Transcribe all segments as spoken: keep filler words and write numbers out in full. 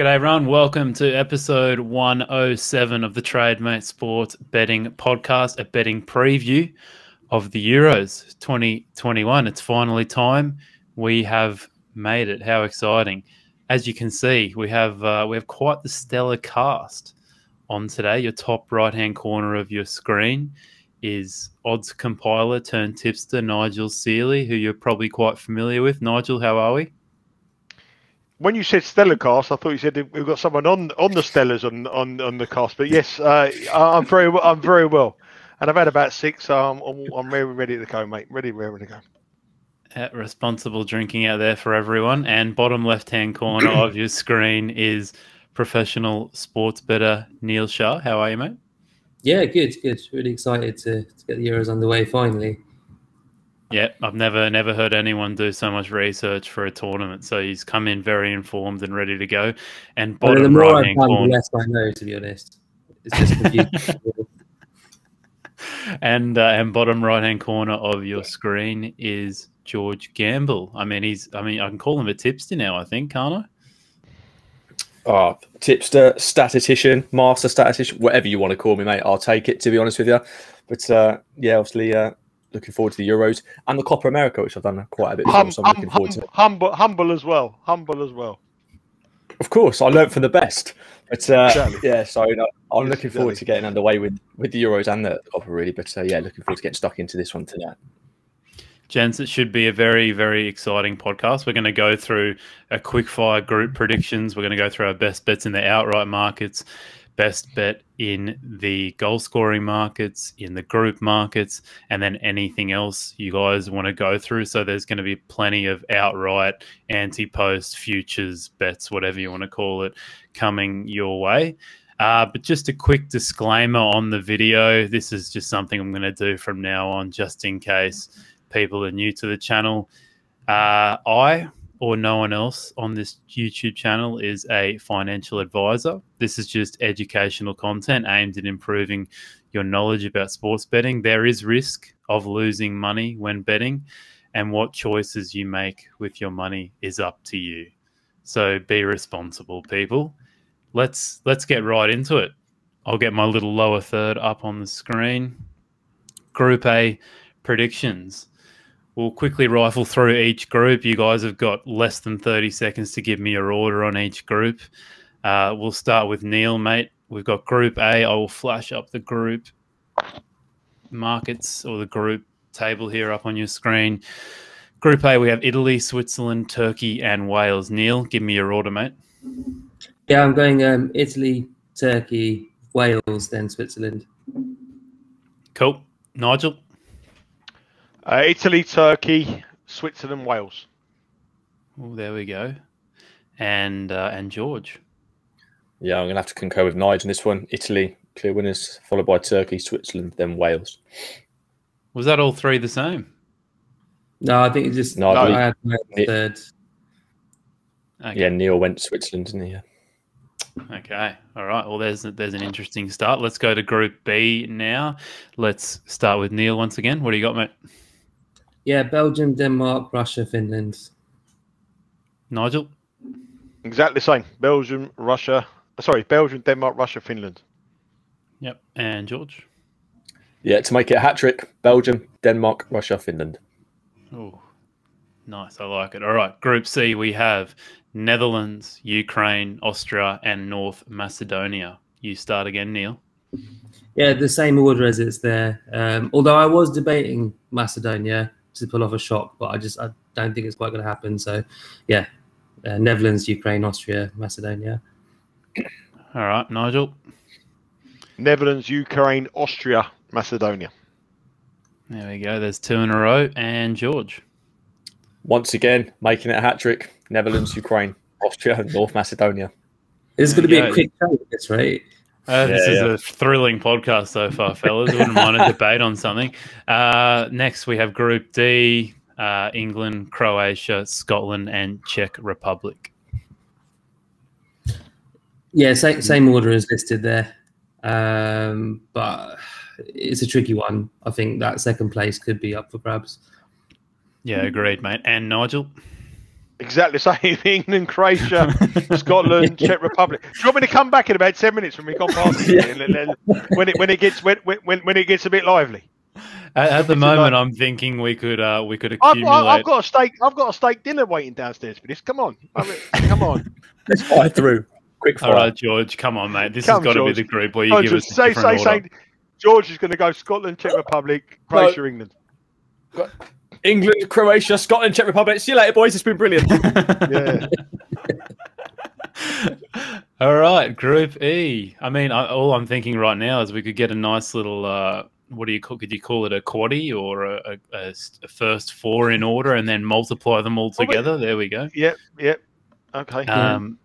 G'day everyone, welcome to episode one oh seven of the Trademate Sports Betting Podcast, a betting preview of the Euros twenty twenty-one. It's finally time. We have made it. How exciting. As you can see, we have uh, we have quite the stellar cast on today. Your top right-hand corner of your screen is odds compiler turned tipster Nigel Seeley, who you're probably quite familiar with. Nigel, how are we? When you said stellar cast, I thought you said we've got someone on on the stellars on on, on the cast. But yes, uh, I'm very well, I'm very well, and I've had about six. So I'm I'm, I'm really ready to go, mate. Ready, ready to go. At responsible drinking out there for everyone. And bottom left hand corner of your screen is professional sports bettor Neil Shah. How are you, mate? Yeah, good, good. Really excited to, to get the Euros underway finally. Yeah, I've never never heard anyone do so much research for a tournament. So he's come in very informed and ready to go. And bottom the more right hand corner, the less I know, to be honest. It's just confusing. and uh, and bottom right hand corner of your screen is George Gamble. I mean, he's. I mean, I can call him a tipster now, I think, can't I? Oh, tipster, statistician, master statistician, whatever you want to call me, mate. I'll take it. To be honest with you, but uh, yeah, obviously. Uh, Looking forward to the Euros and the Copa America, which I've done quite a bit. Hum, so I'm hum, looking forward hum, to it. Humble, humble as well. Humble as well. Of course, I learned from the best. But uh, exactly. yeah, so no, I'm yes, looking forward exactly. to getting underway with with the Euros and the Copa, really. But uh, yeah, looking forward to getting stuck into this one tonight. Gents, it should be a very, very exciting podcast. We're going to go through a quickfire group predictions. We're going to go through our best bets in the outright markets, best bet in the goal scoring markets, in the group markets, and then anything else you guys want to go through. So there's going to be plenty of outright, anti-post, futures, bets, whatever you want to call it, coming your way. Uh, but just a quick disclaimer on the video. This is just something I'm going to do from now on, just in case people are new to the channel. Uh, I... or no one else on this YouTube channel is a financial advisor. This is just educational content aimed at improving your knowledge about sports betting. There is risk of losing money when betting, and what choices you make with your money is up to you. So be responsible, people. Let's let's get right into it. I'll get my little lower third up on the screen. Group A predictions. We'll quickly rifle through each group. You guys have got less than thirty seconds to give me your order on each group. Uh, we'll start with Neil, mate. We've got Group A. I will flash up the group markets or the group table here up on your screen. Group A, we have Italy, Switzerland, Turkey, and Wales. Neil, give me your order, mate. Yeah, I'm going um, Italy, Turkey, Wales, then Switzerland. Cool. Nigel? Uh, Italy, Turkey, Switzerland, Wales. Oh, there we go. And uh, and George. Yeah, I'm going to have to concur with Nigel on this one. Italy, clear winners, followed by Turkey, Switzerland, then Wales. Was that all three the same? No, I think it's just... No, I had my third. Okay. Yeah, Neil went Switzerland, didn't he? Yeah. Okay. All right. Well, there's there's an interesting start. Let's go to Group B now. Let's start with Neil once again. What do you got, mate? Yeah, Belgium, Denmark, Russia, Finland. Nigel? Exactly the same. Belgium, Russia. Sorry, Belgium, Denmark, Russia, Finland. Yep. And George? Yeah, to make it a hat-trick, Belgium, Denmark, Russia, Finland. Oh, nice. I like it. All right. Group C, we have Netherlands, Ukraine, Austria, and North Macedonia. You start again, Neil. Yeah, the same order as it's there. Um, although I was debating Macedonia to pull off a shock, but I just I don't think it's quite going to happen. So, yeah, uh, Netherlands, Ukraine, Austria, Macedonia. All right, Nigel. Netherlands, Ukraine, Austria, Macedonia. There we go. There's two in a row. And George. Once again, making it a hat-trick. Netherlands, Ukraine, Austria, and North Macedonia. It's going to be a quick show, this, right? Uh, this yeah, is yeah. a thrilling podcast so far, fellas. Wouldn't mind a debate on something. Uh, next, we have Group D, uh, England, Croatia, Scotland, and Czech Republic. Yeah, same, same order as listed there. Um, but it's a tricky one. I think that second place could be up for grabs. Yeah, agreed, mate. And Nigel? Exactly the same. England, Croatia, Scotland, Czech Republic. Do you want me to come back in about ten minutes when we come past it? Yeah. and, and, and when it when it gets when when when it gets a bit lively. At, at the moment, I'm thinking we could uh, we could accumulate. I've, I've got a steak. I've got a steak dinner waiting downstairs for this. Come on, I mean, come on. Let's fly through. Quick fire. All right, George. Come on, mate. This come, has got George. to be the group where you oh, give us say, a different say, order. Say, George is going to go Scotland, Czech Republic, Croatia, no. England. England, Croatia, Scotland, Czech Republic. See you later, boys. It's been brilliant. Yeah. All right, Group E. I mean, I, all I'm thinking right now is we could get a nice little, uh, what do you call, could you call it a quaddy or a, a, a first four in order and then multiply them all together? There we go. Yep, yep. Okay. Um,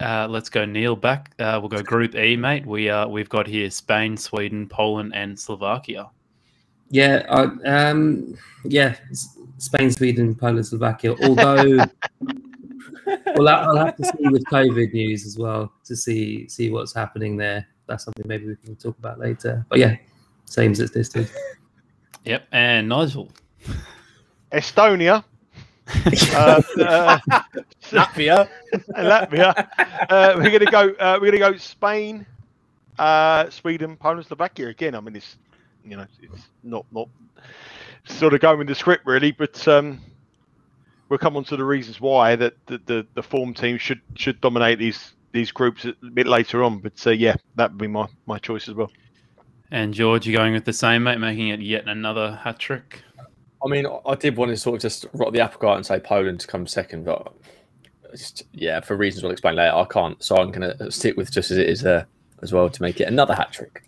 uh, let's go Neil back. Uh, we'll go Group E, mate. We, uh, we've got here Spain, Sweden, Poland and Slovakia. Yeah, I, um, yeah. Spain, Sweden, Poland, Slovakia. Although, well, I'll have to see with COVID news as well to see see what's happening there. That's something maybe we can talk about later. But yeah, same as this too. Yep, and Nigel, Estonia, uh, uh, Latvia, Latvia. Uh, we're gonna go. Uh, we're gonna go Spain, uh, Sweden, Poland, Slovakia again. I mean, it's. You know, it's not not sort of going with the script really, but um, we'll come on to the reasons why that the, the the form team should should dominate these these groups a bit later on. But uh, yeah, that would be my my choice as well. And George, you're going with the same, mate, making it yet another hat trick. I mean, I did want to sort of just rock the apple cart and say Poland to come second, but just, yeah, for reasons we'll explain later, I can't. So I'm going to stick with just as it is there as well to make it another hat trick.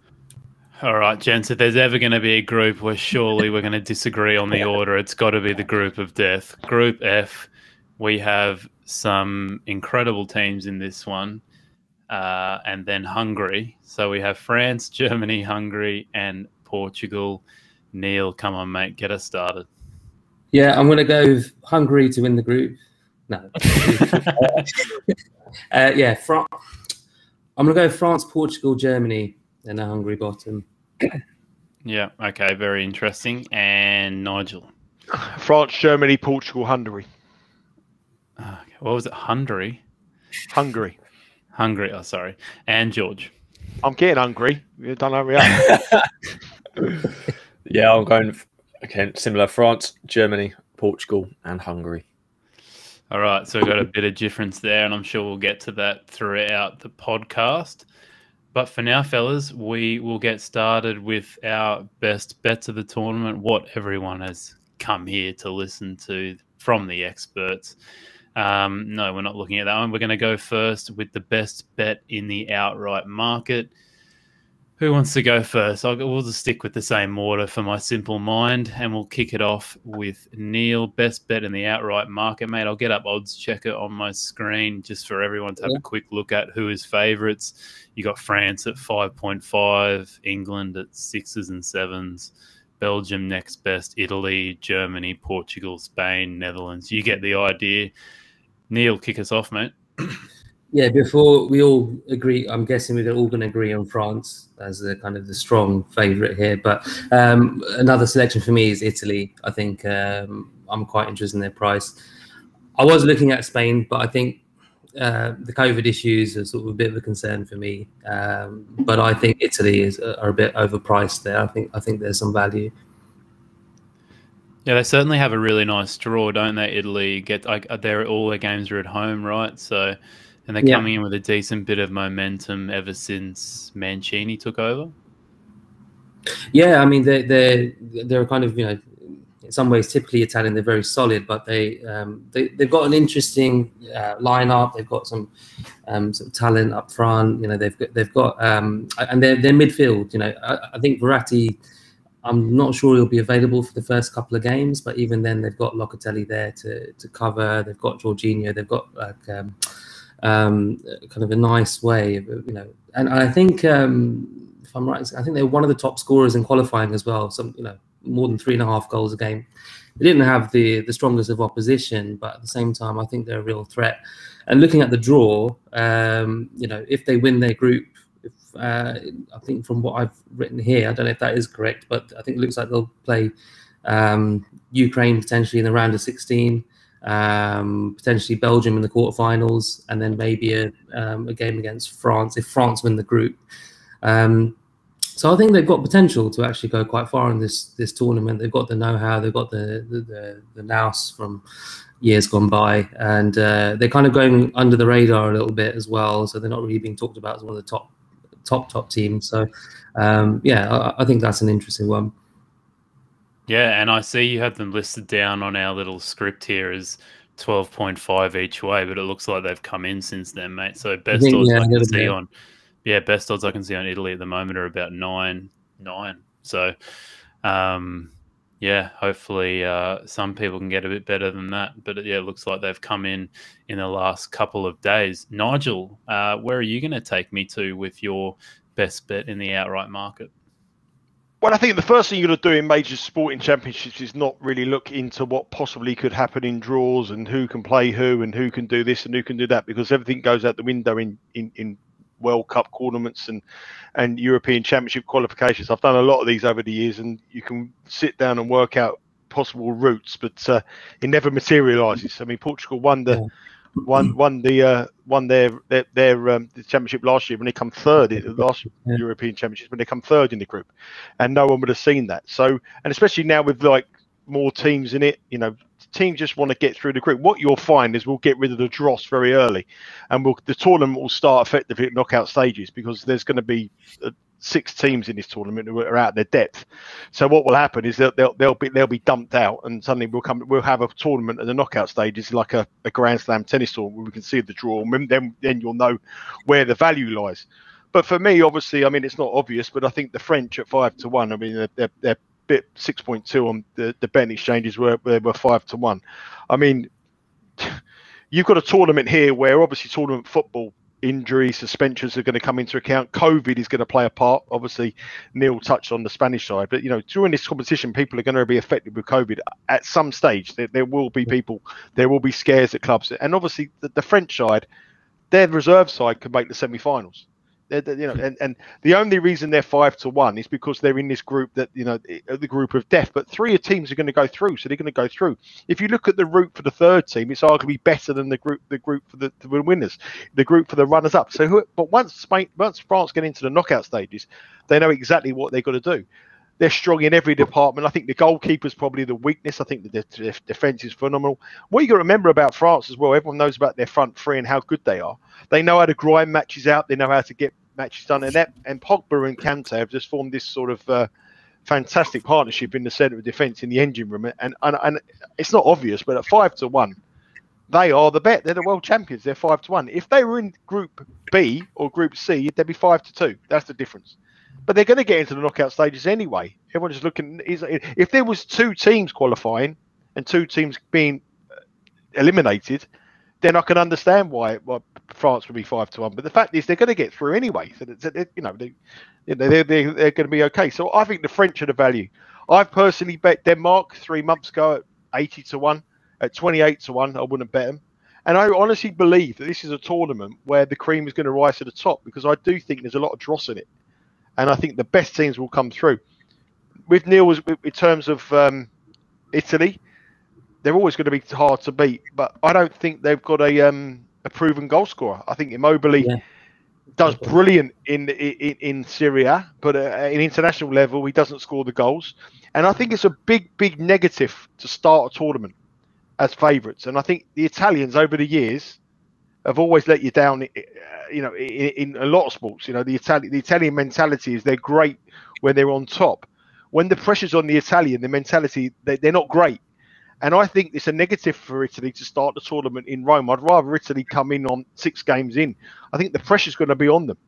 All right, gents, if there's ever going to be a group where surely we're going to disagree on the order, it's got to be the group of death. Group F, we have some incredible teams in this one, uh, and then Hungary. So we have France, Germany, Hungary, and Portugal. Neil, come on, mate, get us started. Yeah, I'm going to go with Hungary to win the group. No. uh, yeah, Fran I'm going to go with France, Portugal, Germany. And a hungry bottom. Yeah, okay, very interesting. And Nigel? France, Germany, Portugal, Hungary. Uh, what was it, Hungary? Hungary. Hungary, oh, sorry. And George? I'm getting hungry. You don't hurry up. Yeah, I'm going, again, similar. France, Germany, Portugal, and Hungary. All right, so we've got a bit of difference there, and I'm sure we'll get to that throughout the podcast. But for now, fellas, we will get started with our best bets of the tournament, what everyone has come here to listen to from the experts. Um, no, we're not looking at that one. We're going to go first with the best bet in the outright market. Who wants to go first? I'll, we'll just stick with the same order for my simple mind, and we'll kick it off with Neil. Best bet in the outright market, mate. I'll get up odds checker on my screen just for everyone to have yeah. a quick look at who is favourites. You got France at five point five, England at sixes and sevens, Belgium next best, Italy, Germany, Portugal, Spain, Netherlands. You get the idea. Neil, kick us off, mate. Yeah, before we all agree, I'm guessing we're all going to agree on France as the kind of the strong favourite here. But um, another selection for me is Italy. I think um, I'm quite interested in their price. I was looking at Spain, but I think uh, the COVID issues are sort of a bit of a concern for me. Um, but I think Italy is are a bit overpriced there. I think I think there's some value. Yeah, they certainly have a really nice draw, don't they? Italy get like they're all their games are at home, right? So. And they're yeah. coming in with a decent bit of momentum ever since Mancini took over. Yeah, I mean they they they're kind of, you know, in some ways typically Italian. They're very solid, but they um, they they've got an interesting uh, lineup. They've got some um, sort of talent up front. You know, they've got they've got um, and they're they're midfield. You know, I, I think Verratti. I'm not sure he'll be available for the first couple of games, but even then they've got Locatelli there to to cover. They've got Jorginho. They've got like. Um, um kind of a nice way of, you know, and I think um if I'm right, I think they're one of the top scorers in qualifying as well, some, you know, more than three and a half goals a game. They didn't have the the strongest of opposition, but at the same time I think they're a real threat. And looking at the draw, um you know, if they win their group, if, uh I think from what I've written here, I don't know if that is correct, but I think it looks like they'll play um Ukraine potentially in the round of sixteen. um, potentially Belgium in the quarterfinals, and then maybe a, um, a game against France if France win the group. Um, so I think they've got potential to actually go quite far in this this tournament. They've got the know-how, they've got the the, the, the nous from years gone by, and uh, they're kind of going under the radar a little bit as well. So they're not really being talked about as one of the top top top teams. So um, yeah, I, I think that's an interesting one. Yeah, and I see you had them listed down on our little script here as twelve point five each way, but it looks like they've come in since then, mate. So best think, odds yeah, I can see bit. on, yeah, best odds I can see on Italy at the moment are about nine, nine. So, um, yeah, hopefully uh, some people can get a bit better than that. But yeah, it looks like they've come in in the last couple of days. Nigel, uh, where are you going to take me to with your best bet in the outright market? Well, I think the first thing you've got to do in major sporting championships is not really look into what possibly could happen in draws and who can play who and who can do this and who can do that, because everything goes out the window in, in, in World Cup tournaments and, and European Championship qualifications. I've done a lot of these over the years, and you can sit down and work out possible routes, but uh, it never materialises. I mean, Portugal won the... Yeah. Won, won the uh, won their their, their um, the championship last year when they come third in the last yeah. European Championships when they come third in the group, and no one would have seen that. So, and especially now with like more teams in it, you know, teams just want to get through the group. What you'll find is we'll get rid of the dross very early, and we'll, the tournament will start effectively at knockout stages, because there's going to be uh, six teams in this tournament who are out of their depth. So what will happen is that they'll, they'll be they'll be dumped out, and suddenly we'll come we'll have a tournament at the knockout stages, like a, a Grand Slam tennis tournament, where we can see the draw, and then then you'll know where the value lies. But for me, obviously, I mean, it's not obvious, but I think the French at five to one. I mean, they're they're bit six point two on the the betting exchanges were they were five to one. I mean, you've got a tournament here where obviously tournament football, injuries, suspensions are going to come into account. COVID is going to play a part. Obviously, Neil touched on the Spanish side, but you know, during this competition, people are going to be affected with COVID at some stage. There, there will be people, there will be scares at clubs, and obviously, the, the French side, their reserve side, could make the semi-finals. They're, they're, you know, and, and the only reason they're five to one is because they're in this group that, you know, the group of death. But three of teams are going to go through, so they're going to go through. If you look at the route for the third team, it's arguably better than the group, the group for the, the winners, the group for the runners-up. So, who, but once Spain, once France get into the knockout stages, they know exactly what they've got to do. They're strong in every department. I think the goalkeeper's probably the weakness. I think the, the, the defence is phenomenal. What you got to remember about France as well, everyone knows about their front three and how good they are. They know how to grind matches out. They know how to get matches done. And, that, and Pogba and Kante have just formed this sort of uh, fantastic partnership in the centre of defence in the engine room. And, and, and it's not obvious, but at five to one, they are the bet. They're the world champions. They're five to one. If they were in Group B or Group C, they'd be five to two. That's the difference. But they're going to get into the knockout stages anyway. Everyone's just looking. If there was two teams qualifying and two teams being eliminated, then I can understand why, why France would be five to one. But the fact is, they're going to get through anyway. So that, you know, they, they're, they're, they're going to be okay. So I think the French are the value. I've personally bet Denmark three months ago at eighty to one, at twenty-eight to one. I wouldn't bet them. And I honestly believe that this is a tournament where the cream is going to rise to the top, because I do think there's a lot of dross in it. And I think the best teams will come through. With Neil, was in terms of um, Italy, they're always going to be hard to beat. But I don't think they've got a um, a proven goal scorer. I think Immobile yeah. does brilliant in in, in Syria, but uh, in international level, he doesn't score the goals. And I think it's a big, big negative to start a tournament as favourites. And I think the Italians over the years have always let you down, you know, in, in a lot of sports. You know, the Italian the Italian mentality is they're great when they're on top. When the pressure's on the Italian, the mentality, they, they're not great. And I think it's a negative for Italy to start the tournament in Rome. I'd rather Italy come in on six games in. I think the pressure's going to be on them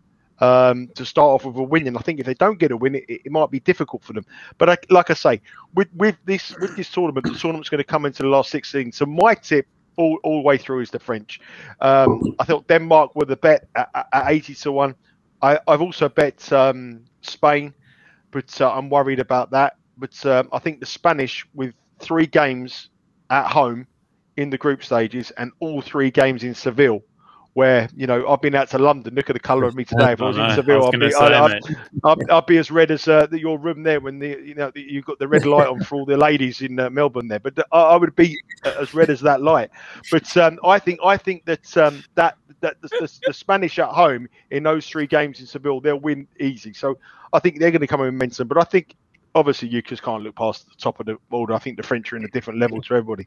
um, to start off with a win. And I think if they don't get a win, it, it might be difficult for them. But I, like I say, with with this with this tournament, the tournament's going to come into the last sixteen. So my tip, All, all the way through, is the French. Um, I thought Denmark were the bet at, at eighty to one. I, I've also bet um, Spain, but uh, I'm worried about that. But um, I think the Spanish, with three games at home in the group stages and all three games in Seville, where, you know, I've been out to London. Look at the colour of me today. If I was in Seville, I'd be, say, I'd, I'd, I'd be as red as uh, the, your room there when the, you know, the, you've got the red light on for all the ladies in uh, Melbourne there. But uh, I would be as red as that light. But um, I think I think that um, that that the, the, the Spanish at home in those three games in Seville, they'll win easy. So I think they're going to come in momentum. But I think obviously you just can't look past the top of the order. I think the French are in a different level to everybody.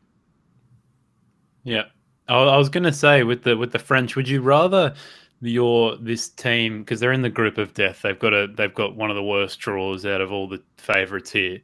Yeah. I was going to say, with the with the French, would you rather your this team, because they're in the group of death, they've got a they've got one of the worst draws out of all the favourites here.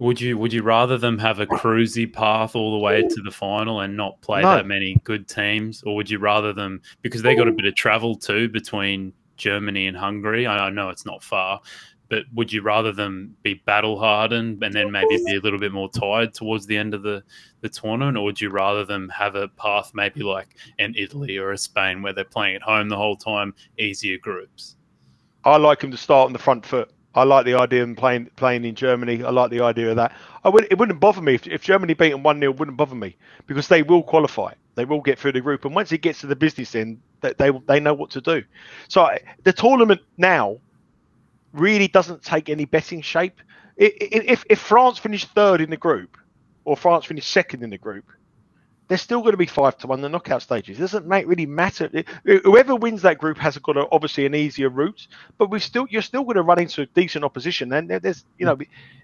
Would you would you rather them have a cruisy path all the way to the final and not play no. that many good teams, or would you rather them, because they got a bit of travel too between Germany and Hungary? I know it's not far, but would you rather them be battle hardened and then maybe be a little bit more tired towards the end of the, the tournament? Or would you rather them have a path maybe like an Italy or a Spain where they're playing at home the whole time, easier groups? I like them to start on the front foot. I like the idea of them playing, playing in Germany. I like the idea of that. I would, it wouldn't bother me if, if Germany beat them one nil, it wouldn't bother me, because they will qualify. They will get through the group. And once it gets to the business end, they, they, they know what to do. So the tournament now really doesn't take any betting shape. If, if France finished third in the group, or France finished second in the group, they're still going to be five to one in the knockout stages. It doesn't make really matter. Whoever wins that group has got a, obviously an easier route, but we still you're still going to run into decent opposition. And there's you know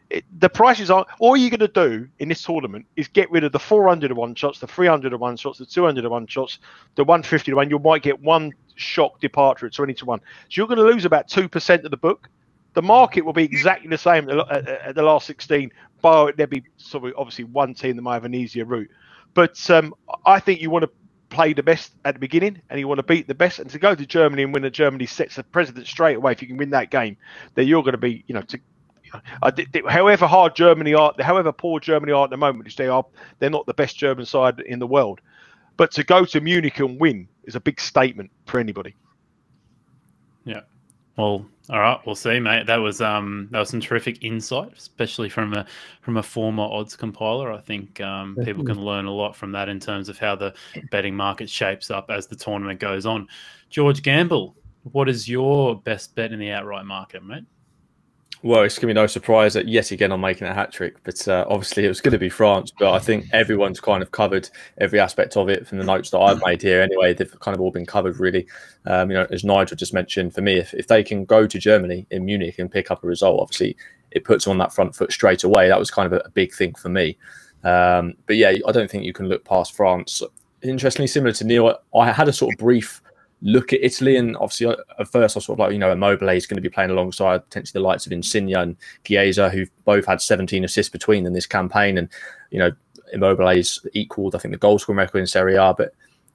it, the prices are all you're going to do in this tournament is get rid of the four hundred to one shots, the three hundred to one shots, the two hundred to one shots, the one fifty to one. You might get one shock departure at twenty to one. So you're going to lose about two percent of the book. The market will be exactly the same at the last sixteen, but there'll be sort of obviously one team that might have an easier route. But um, I think you want to play the best at the beginning, and you want to beat the best. And to go to Germany and win, the Germany sets the precedent straight away. If you can win that game, then you're going to be, you know, to, I did, did, however hard Germany are, however poor Germany are at the moment, which they are, they're not the best German side in the world. But to go to Munich and win is a big statement for anybody. Yeah. Well, all right, we'll see, mate. That was um, that was some terrific insight, especially from a from a former odds compiler. I think um, people can learn a lot from that in terms of how the betting market shapes up as the tournament goes on. George Gamble, what is your best bet in the outright market, mate? Well, it's going to be no surprise that yet again I'm making a hat trick, but uh, obviously it was going to be France. But I think everyone's kind of covered every aspect of it from the notes that I've made here. Anyway, they've kind of all been covered, really. Um, you know, as Nigel just mentioned, for me, if, if they can go to Germany in Munich and pick up a result, obviously it puts them on that front foot straight away. That was kind of a, a big thing for me. Um, but yeah, I don't think you can look past France. Interestingly, similar to Neil, I, I had a sort of brief look at Italy, and obviously at first I was sort of like, you know, Immobile is going to be playing alongside potentially the likes of Insigne and Chiesa, who've both had seventeen assists between them this campaign, and you know Immobile's equalled, I think, the goal scoring record in Serie A. But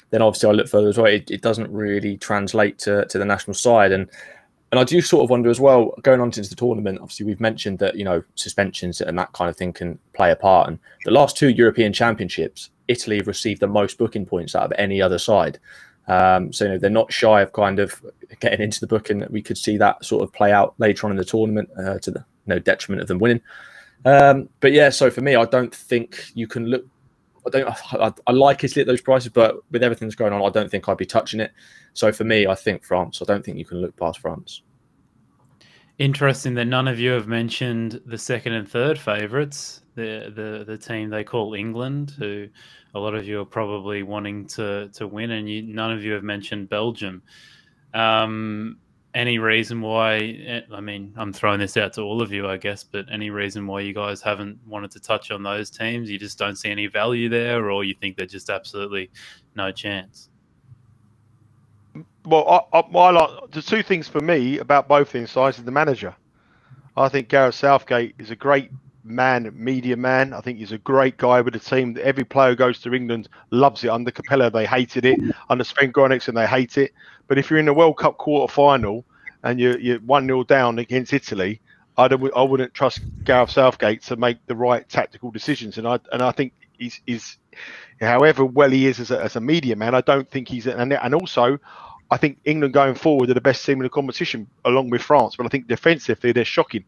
then obviously I look further as well, it, it doesn't really translate to, to the national side, and and I do sort of wonder as well, going on into the tournament, obviously we've mentioned that, you know, suspensions and that kind of thing can play a part, and the last two European Championships Italy have received the most booking points out of any other side. Um, so, you know, they're not shy of kind of getting into the book, and we could see that sort of play out later on in the tournament uh, to the no detriment of them winning. Um, but yeah, so for me, I don't think you can look. I don't. I, I like Italy at those prices, but with everything that's going on, I don't think I'd be touching it. So for me, I think France. I don't think you can look past France. Interesting that none of you have mentioned the second and third favourites. The, the the team they call England, who a lot of you are probably wanting to to win, and you, none of you have mentioned Belgium. Um, any reason why? I mean, I'm throwing this out to all of you, I guess, but any reason why you guys haven't wanted to touch on those teams? You just don't see any value there, or you think they're just absolutely no chance? Well, I, I, I like, the two things for me about both these sides is the manager. I think Gareth Southgate is a great man, media man. I think he's a great guy with the team. Every player who goes to England loves it. Under Capello, they hated it. Under Sven Gronix, and they hate it. But if you're in the World Cup quarter final and you're, you're one nil down against Italy, I, don't, I wouldn't trust Gareth Southgate to make the right tactical decisions. And I and I think he's, he's however well he is as a, as a media man, I don't think he's and and also. I think England going forward are the best team in the competition, along with France. But I think defensively, they're shocking.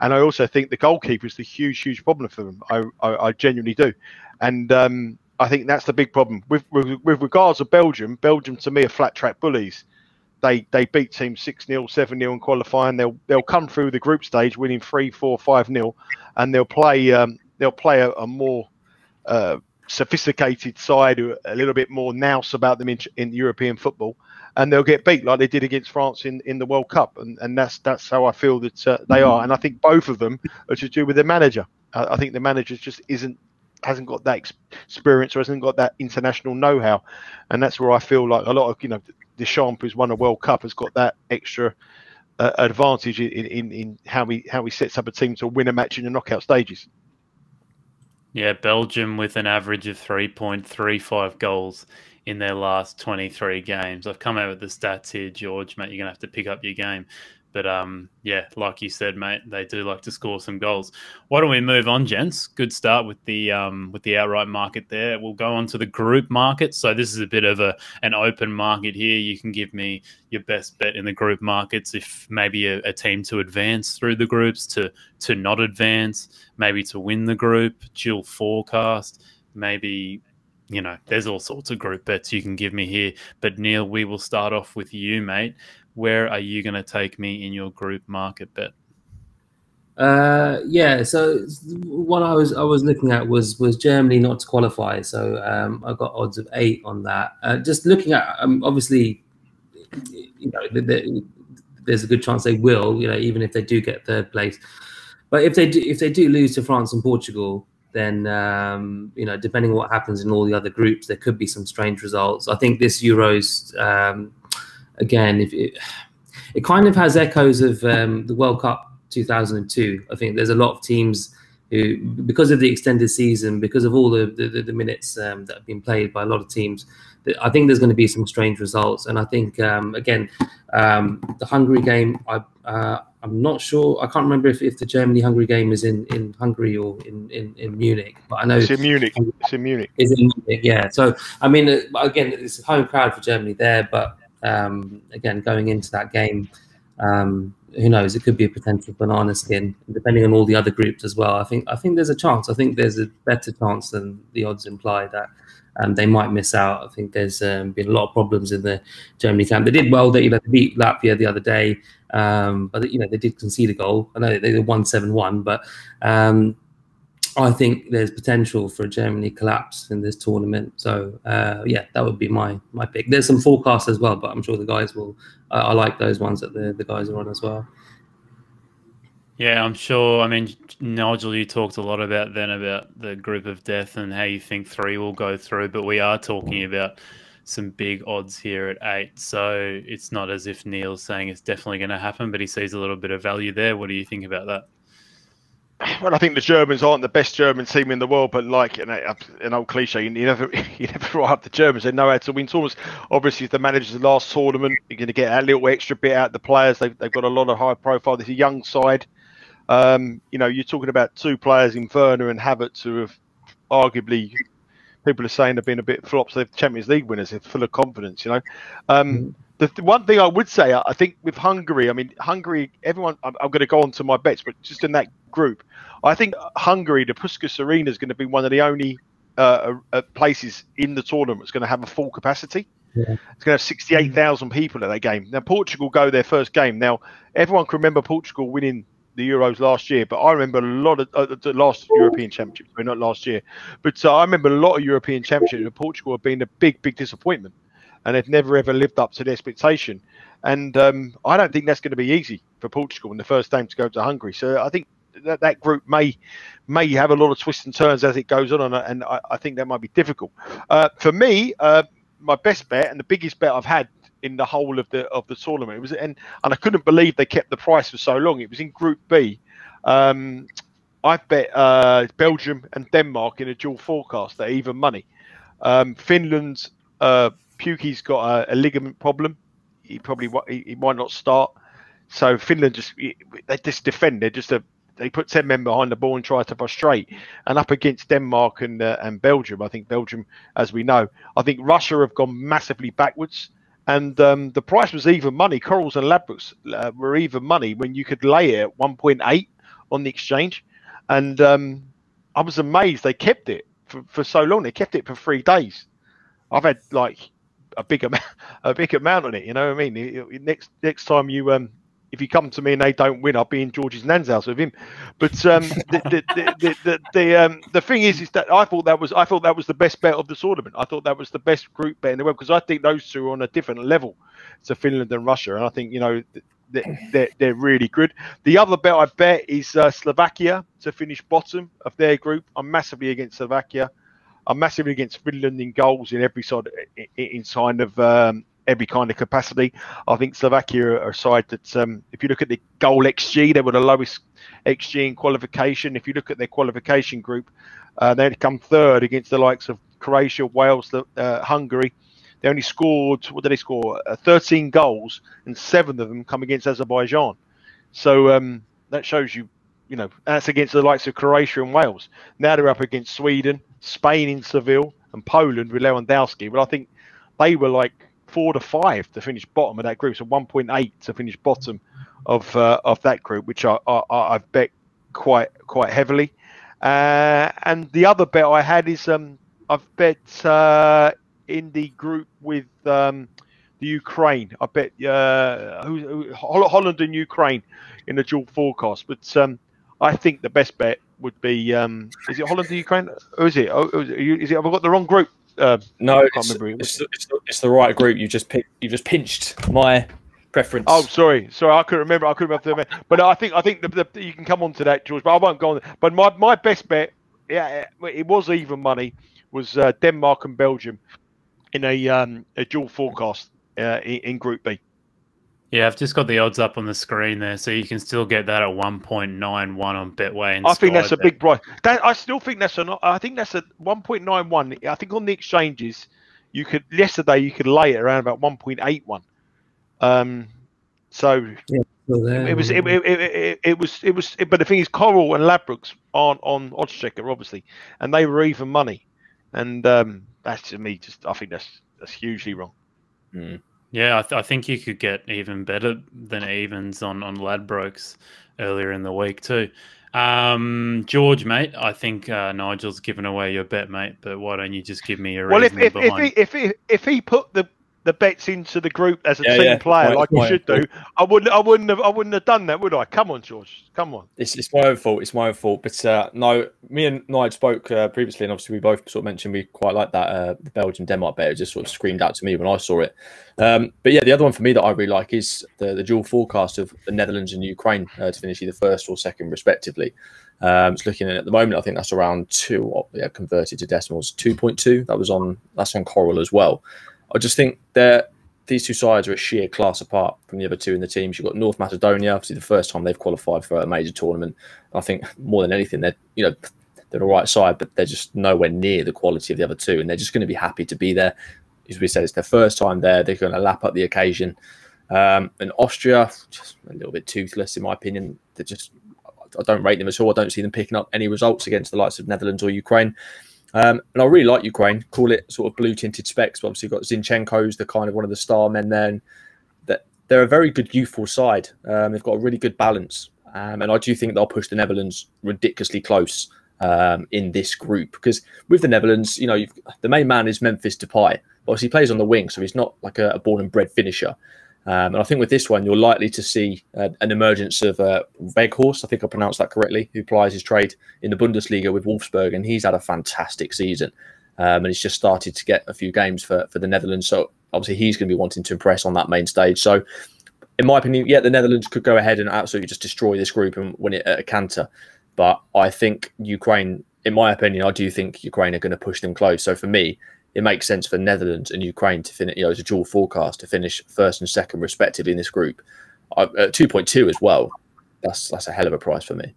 And I also think the goalkeeper is the huge, huge problem for them. I, I, I genuinely do. And um, I think that's the big problem with, with with regards to Belgium. Belgium to me are flat track bullies. They they beat teams six nil, seven nil in qualifying. They'll they'll come through the group stage winning three, four, five nil, and they'll play um, they'll play a, a more uh, sophisticated side, a little bit more nous about them in, in European football, and they'll get beat like they did against France in, in the World Cup. And, and that's that's how I feel that uh, they are. And I think both of them are to do with their manager. I, I think the manager just isn't. hasn't got that experience or hasn't got that international know-how, and that's where I feel like a lot of, you know, Deschamps, who's won a World Cup, has got that extra uh, advantage in, in in how he how he sets up a team to win a match in the knockout stages. Yeah, Belgium with an average of three point three five goals in their last twenty-three games. I've come out with the stats here, George, mate. You're gonna have to pick up your game. But, um, yeah, like you said, mate, they do like to score some goals. Why don't we move on, gents? Good start with the um, with the outright market there. We'll go on to the group market. So this is a bit of a an open market here. You can give me your best bet in the group markets, if maybe a, a team to advance through the groups, to, to not advance, maybe to win the group, dual forecast, maybe... You know, there's all sorts of group bets you can give me here. But, Neil, we will start off with you, mate. Where are you going to take me in your group market bet? Uh, yeah, so what I was I was looking at was was Germany not to qualify. So um, I got odds of eight on that. Uh, just looking at, um, obviously, you know, the, the, there's a good chance they will, you know, even if they do get third place. But if they do, if they do lose to France and Portugal, then, um, you know, depending on what happens in all the other groups, there could be some strange results. I think this Euros, um, again, if it, it kind of has echoes of um, the World Cup two thousand two. I think there's a lot of teams who, because of the extended season, because of all the, the, the minutes um, that have been played by a lot of teams, I think there's going to be some strange results. And I think, um, again, um, the Hungary game, I, uh, I'm not sure. I can't remember if, if the Germany-Hungary game is in, in Hungary or in, in, in Munich. But I know it's in Munich. It's in Munich. It's in Munich, yeah. So, I mean, again, it's a home crowd for Germany there. But, um, again, going into that game, um, who knows? It could be a potential banana skin, depending on all the other groups as well. I think I think there's a chance. I think there's a better chance than the odds imply that Um, they might miss out. I think there's um, been a lot of problems in the Germany camp. They did well. They, you know, they beat Latvia the other day, um, but you know they did concede a goal. I know they won seven one, but um, I think there's potential for a Germany collapse in this tournament. So uh, yeah, that would be my my pick. There's some forecasts as well, but I'm sure the guys will. I, I like those ones that the the guys are on as well. Yeah, I'm sure. I mean, Nigel, you talked a lot about then about the group of death and how you think three will go through, but we are talking about some big odds here at eight. So it's not as if Neil's saying it's definitely going to happen, but he sees a little bit of value there. What do you think about that? Well, I think the Germans aren't the best German team in the world, but like an, an old cliche, you never you never write up the Germans. They know how to win tournaments. Obviously, if the manager's the last tournament, you're going to get that little extra bit out of the players. They've, they've got a lot of high profile. There's a young side. Um, you know, you're talking about two players in Werner and Havertz who have arguably, people are saying have been a bit flops. They're Champions League winners. They're full of confidence, you know. Um, the, the one thing I would say, I think with Hungary, I mean, Hungary, everyone, I'm, I'm going to go on to my bets, but just in that group, I think Hungary, the Puskás Arena is going to be one of the only uh, uh, places in the tournament that's going to have a full capacity. Yeah. It's going to have sixty-eight thousand people at that game. Now, Portugal go their first game. Now, everyone can remember Portugal winning the Euros last year, but I remember a lot of uh, the last European Championships, not last year, but uh, I remember a lot of European Championships and Portugal have been a big, big disappointment, and they've never ever lived up to the expectation. And um, I don't think that's going to be easy for Portugal in the first game to go to Hungary. So I think that that group may may have a lot of twists and turns as it goes on, and, and I, I think that might be difficult. Uh, for me, uh, my best bet and the biggest bet I've had in the whole of the of the tournament, it was and and I couldn't believe they kept the price for so long. It was in Group B. Um, I bet uh, Belgium and Denmark in a dual forecast. They're even money. Um, Finland's uh, Puki's got a, a ligament problem. He probably he, he might not start. So Finland just they just defend. They just a they put ten men behind the ball and try to frustrate. And up against Denmark and uh, and Belgium, I think Belgium, as we know, I think Russia have gone massively backwards. And um, the price was even money. Corals and Ladbrokes uh, were even money when you could lay it at one point eight on the exchange. And um, I was amazed they kept it for, for so long. They kept it for three days. I've had like a big amount, a big amount on it. You know what I mean? It, it, next next time you um, if you come to me and they don't win, I'll be in George's nan's house with him. But um, the, the, the, the, the, the um, the thing is, is that I thought that was I thought that was the best bet of the tournament. I thought that was the best group bet in the world because I think those two are on a different level to Finland and Russia, and I think you know. Th They're, they're really good. The other bet I bet is uh, Slovakia to finish bottom of their group. I'm massively against Slovakia. I'm massively against Finland in goals in every side, in kind of um, every kind of capacity. I think Slovakia are a side that, um, if you look at the goal X G, they were the lowest X G in qualification. If you look at their qualification group, uh, they'd come third against the likes of Croatia, Wales, uh, Hungary. They only scored, what did they score? Uh, thirteen goals, and seven of them come against Azerbaijan. So um, that shows you, you know, that's against the likes of Croatia and Wales. Now they're up against Sweden, Spain in Seville, and Poland with Lewandowski. But I think they were like four to five to finish bottom of that group, so one point eight to finish bottom of uh, of that group, which I, I, I bet quite quite heavily. Uh, and the other bet I had is um, I've bet. Uh, in the group with um, the Ukraine. I bet uh, who, who, Holland and Ukraine in the dual forecast. But um, I think the best bet would be, um, is it Holland and Ukraine? Or is it? Or is it, is it have I got the wrong group? Uh, no, it's, it it's, the, it's, the, it's the right group. You just, pick, you just pinched my preference. Oh, sorry. Sorry, I couldn't remember. I couldn't remember. But I think I think the, the, you can come on to that, George, but I won't go on. But my, my best bet, yeah, it was even money, was uh, Denmark and Belgium in a, um, a dual forecast uh, in Group B. Yeah, I've just got the odds up on the screen there, so you can still get that at one point nine one on Betway. And I think that's a big price. That, I still think that's a. I think that's a one point nine one. I think on the exchanges, you could yesterday you could lay it around about one point eight one. Um, so yeah, it was it, it, it, it was it was. It, but the thing is, Coral and Labrooks aren't on odds checker, obviously, and they were even money, and. Um, That's to me, just I think that's that's hugely wrong. Mm. Yeah, I, th I think you could get even better than evens on on Ladbrokes earlier in the week too. Um, George, mate, I think uh, Nigel's given away your bet, mate. But why don't you just give me your well? If if, if he if he, if he put the the bets into the group as a yeah, team yeah. player, right, like you should do, I wouldn't I wouldn't have I wouldn't have done that, would I? Come on, George, come on. It's it's my own fault. It's my own fault. But uh, no, me and Nigel spoke uh, previously, and obviously we both sort of mentioned we quite like that uh, the Belgium Denmark bet. It just sort of screamed out to me when I saw it. Um, but yeah, the other one for me that I really like is the the dual forecast of the Netherlands and Ukraine uh, to finish either first or second respectively. Um, it's looking at at the moment. I think that's around two. Yeah, converted to decimals, two point two. That was on that's on Coral as well. I just think that these two sides are a sheer class apart from the other two in the teams. You've got North Macedonia, obviously the first time they've qualified for a major tournament. I think more than anything, they're you know they're the right side, but they're just nowhere near the quality of the other two, and they're just going to be happy to be there. As we said, it's their first time there. They're going to lap up the occasion. Um, and Austria, just a little bit toothless in my opinion. They're just I don't rate them at all. I don't see them picking up any results against the likes of Netherlands or Ukraine. Um, and I really like Ukraine, call it sort of blue tinted specs. But obviously, you've got Zinchenko's, the kind of one of the star men there. And that they're a very good youthful side. Um, they've got a really good balance. Um, and I do think they'll push the Netherlands ridiculously close um, in this group. Because with the Netherlands, you know, you've, the main man is Memphis Depay. Obviously, he plays on the wing, so he's not like a, a born and bred finisher. Um, and I think with this one, you're likely to see uh, an emergence of uh, Weghorst, I think I pronounced that correctly, who plies his trade in the Bundesliga with Wolfsburg, and he's had a fantastic season. Um, and he's just started to get a few games for, for the Netherlands. So obviously he's going to be wanting to impress on that main stage. So in my opinion, yeah, the Netherlands could go ahead and absolutely just destroy this group and win it at a canter. But I think Ukraine, in my opinion, I do think Ukraine are going to push them close. So for me, it makes sense for Netherlands and Ukraine to finish, you know, as a dual forecast to finish first and second respectively in this group. Uh, at two point two as well, that's that's a hell of a price for me.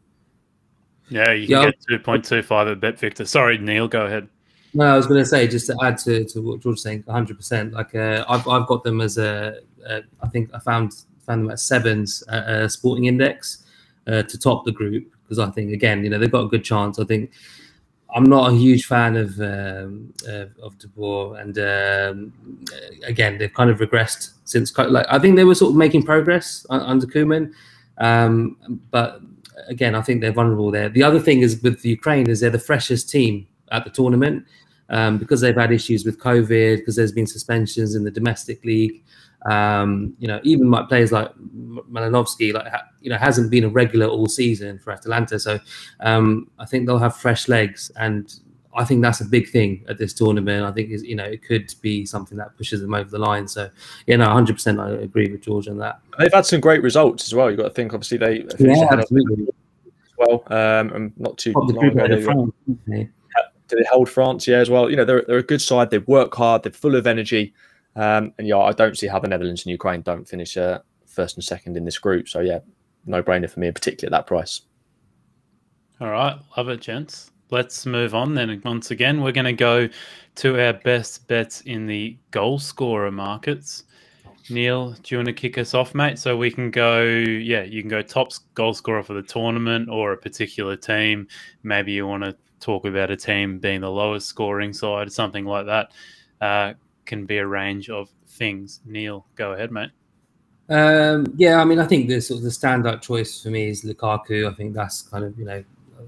Yeah, you can yeah. get two point two five at BetVictor. Sorry, Neil, go ahead. No, I was going to say, just to add to, to what George was saying, one hundred percent. Like uh, I've I've got them as a, uh, I think I found found them at sevens at a Sporting Index uh, to top the group because I think again, you know, they've got a good chance. I think. I'm not a huge fan of um, uh, of De Boer, and um, again, they've kind of regressed since. Like I think they were sort of making progress under Koeman, um, but again, I think they're vulnerable there. The other thing is with Ukraine is they're the freshest team at the tournament, um, because they've had issues with COVID, because there's been suspensions in the domestic league. Um, you know, even my players like Malinowski, like ha you know, hasn't been a regular all season for Atalanta. So um, I think they'll have fresh legs, and I think that's a big thing at this tournament. I think is you know it could be something that pushes them over the line. So yeah, no, one hundred percent I agree with George on that. They've had some great results as well. You've got to think, obviously they yeah, absolutely. As well. Um, I'm not too. Long the France, they? Did they hold France? Yeah, as well. You know, they're they're a good side. They work hard. They're full of energy. Um, and yeah, I don't see how the Netherlands and Ukraine don't finish uh, first and second in this group. So yeah, no brainer for me, in particular at that price. All right, love it, gents. Let's move on then. Once again, we're going to go to our best bets in the goal scorer markets. Neil, do you want to kick us off, mate? So we can go, yeah, you can go top goal scorer for the tournament or a particular team. Maybe you want to talk about a team being the lowest scoring side, something like that. Uh, can be a range of things. Neil, go ahead, mate. Um, yeah, I mean, I think the sort of the standout choice for me is Lukaku. I think that's kind of, you know,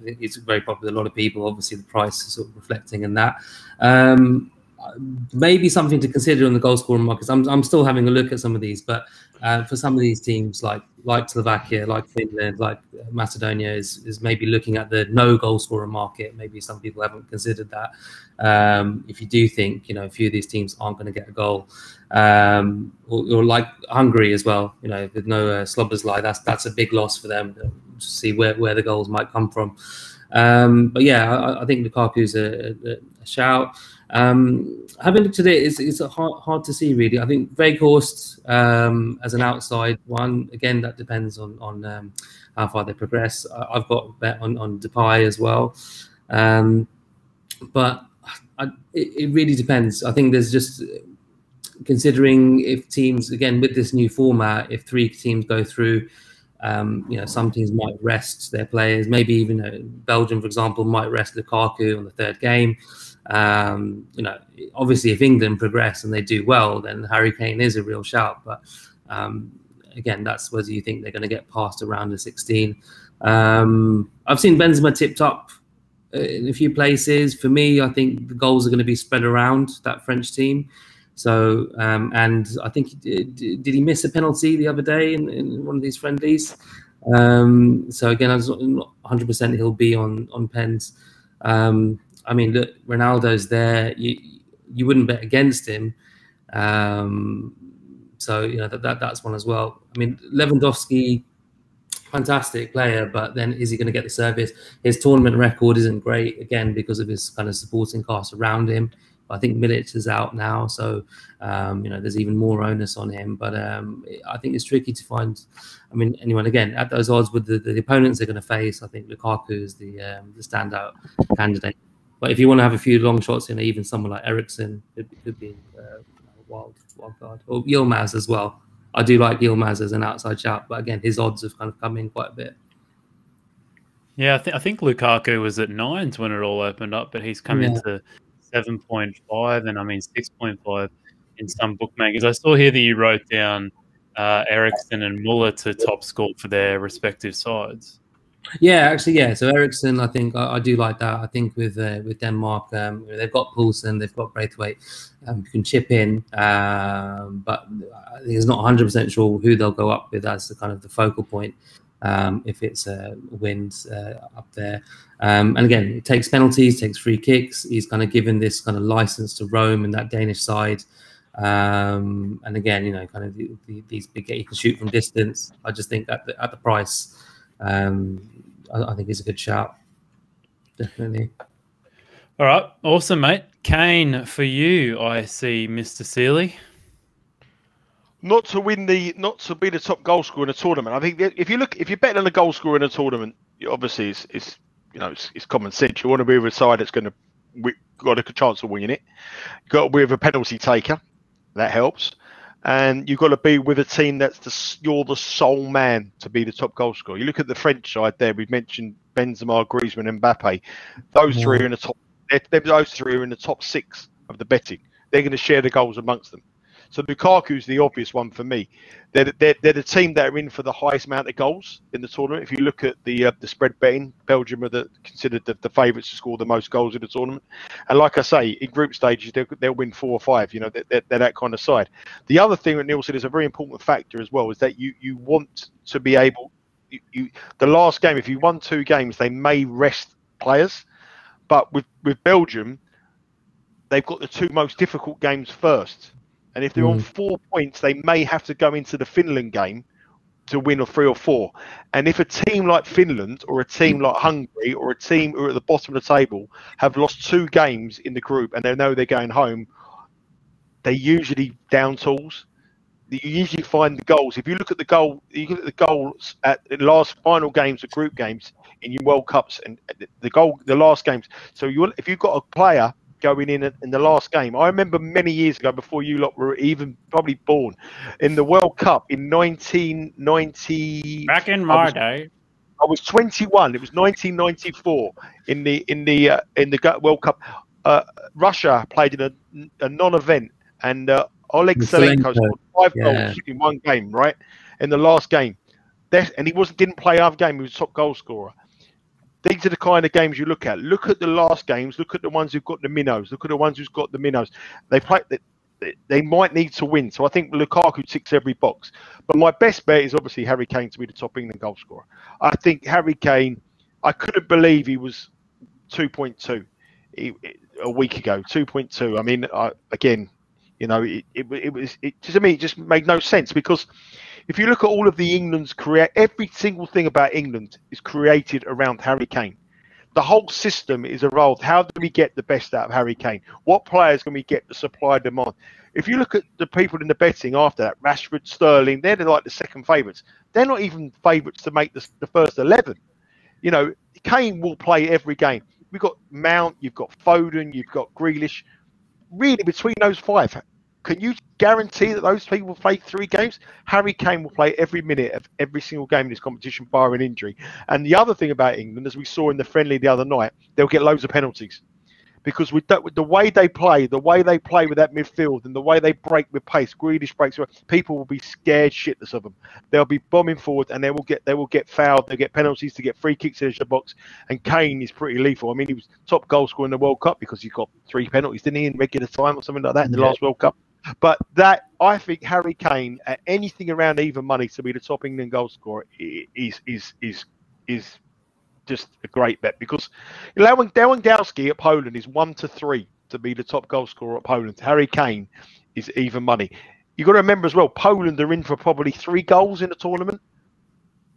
it's very popular. A lot of people, obviously, the price is sort of reflecting in that. Um, maybe something to consider on the goal scoring markets. I'm, I'm still having a look at some of these, but uh, for some of these teams like like Slovakia, like Finland, like Macedonia is, is maybe looking at the no goal scorer market. Maybe some people haven't considered that. Um, if you do think, you know, a few of these teams aren't going to get a goal, um, or, or like Hungary as well, you know, with no uh, Szoboszlai, that's that's a big loss for them. To see where, where the goals might come from. Um, but yeah, I, I think Lukaku's a, a, a shout. Um, having looked at it, it's, it's a hard, hard to see really. I think Weghorst um, as an outside one, again, that depends on, on um, how far they progress. I, I've got a bet on, on Depay as well. Um, but I, it, it really depends. I think there's just, considering if teams, again, with this new format, if three teams go through, Um, you know, some teams might rest their players. Maybe even uh, Belgium, for example, might rest Lukaku on the third game. Um, you know, obviously, if England progress and they do well, then Harry Kane is a real shout. But um, again, that's whether you think they're going to get past a round of sixteen. Um, I've seen Benzema tipped up in a few places. For me, I think the goals are going to be spread around that French team. So, um, and I think, did he miss a penalty the other day in, in one of these friendlies? Um, so again, I was not one hundred percent he'll be on, on pens. Um, I mean, look, Ronaldo's there. You, you wouldn't bet against him. Um, so, you know, that, that that's one as well. I mean, Lewandowski, fantastic player, but then is he going to get the service? His tournament record isn't great, again, because of his kind of supporting cast around him. I think Milic is out now, so um, you know there's even more onus on him. But um, I think it's tricky to find. I mean, anyone again at those odds with the, the opponents they're going to face. I think Lukaku is the um, the standout candidate. But if you want to have a few long shots, you know, even someone like Eriksen it could be uh, wild wild card, or Yilmaz as well. I do like Yilmaz as an outside shout, but again, his odds have kind of come in quite a bit. Yeah, I think I think Lukaku was at nines when it all opened up, but he's come yeah. into seven point five and I mean six point five in some bookmakers. I saw here that you wrote down uh, Eriksen and Muller to top score for their respective sides. Yeah, actually, yeah. So Eriksen, I think I, I do like that. I think with uh, with Denmark, um, they've got Poulsen, they've got Braithwaite, um, who can chip in, um, but I think it's not one hundred percent sure who they'll go up with as the kind of the focal point. Um, if it's uh, wins uh, up there. Um, and again, it takes penalties, takes free kicks. He's kind of given this kind of license to roam in that Danish side. Um, and again, you know, kind of the, the, these big, he can shoot from distance. I just think at the, at the price, um, I, I think it's a good shout. Definitely. All right. Awesome, mate. Kane, for you, I see Mister Seeley. Not to win the, not to be the top goal scorer in a tournament. I think if you look, if you're betting on a goal scorer in a tournament, obviously it's, it's you know, it's, it's common sense. You want to be with a side that's going to got a chance of winning it. You've got to be with a penalty taker, that helps, and you've got to be with a team that's the you're the sole man to be the top goal scorer. You look at the French side there. We've mentioned Benzema, Griezmann, and Mbappe. Those three are in the top. Those three are in the top six of the betting. They're going to share the goals amongst them. So Lukaku's the obvious one for me. They're, they're, they're the team that are in for the highest amount of goals in the tournament. If you look at the uh, the spread betting, Belgium are the, considered the, the favourites to score the most goals in the tournament. And like I say, in group stages, they'll, they'll win four or five. You know, they're, they're that kind of side. The other thing that Neil said is a very important factor as well, is that you, you want to be able... You, you, the last game, if you won two games, they may rest players. But with, with Belgium, they've got the two most difficult games first. And if they're mm. on four points, they may have to go into the Finland game to win a three or four. And if a team like Finland or a team like Hungary or a team who are at the bottom of the table have lost two games in the group and they know they're going home, they usually down tools. You usually find the goals. If you look at the goal, you look at the goals at the last final games of group games in your World Cups and the goal, the last games. So you, if you've got a player going in in the last game, I remember many years ago, before you lot were even probably born, in the World Cup in nineteen ninety. Back in my I was, day, I was twenty-one. It was nineteen ninety-four in the in the uh, in the World Cup. Uh, Russia played in a, a non-event and. Uh, Oleg Selenko scored five yeah. goals in one game, right? In the last game. That's, and he wasn't didn't play other game. He was top goal scorer. These are the kind of games you look at. Look at the last games. Look at the ones who've got the minnows. Look at the ones who's got the minnows. They play. They, they might need to win. So I think Lukaku ticks every box. But my best bet is obviously Harry Kane to be the top England goal scorer. I think Harry Kane, I couldn't believe he was two point two a week ago. two point two. I mean, I, again... You know, it, it, it was it, to me, it just made no sense, because if you look at all of the England's create, every single thing about England is created around Harry Kane. The whole system is around how do we get the best out of Harry Kane? What players can we get to supply demand? If you look at the people in the betting after that, Rashford, Sterling, they're like the second favourites. They're not even favourites to make the, the first eleven. You know, Kane will play every game. We've got Mount, you've got Foden, you've got Grealish. Really, between those five, can you guarantee that those people play three games? Harry Kane will play every minute of every single game in this competition, barring injury. And the other thing about England, as we saw in the friendly the other night, they'll get loads of penalties. Because with, that, with the way they play, the way they play with that midfield and the way they break with pace, Grealish breaks, people will be scared shitless of them. They'll be bombing forward and they will get they will get fouled. They'll get penalties, to get free kicks in the box. And Kane is pretty lethal. I mean, he was top goal scorer in the World Cup because he got three penalties, didn't he, in regular time or something like that in the yeah. last World Cup. But that, I think Harry Kane, at anything around even money to be the top England goal scorer is is is is... just a great bet, because Lewandowski at Poland is one to three to be the top goal scorer at Poland. Harry Kane is even money. You've got to remember as well, Poland are in for probably three goals in the tournament.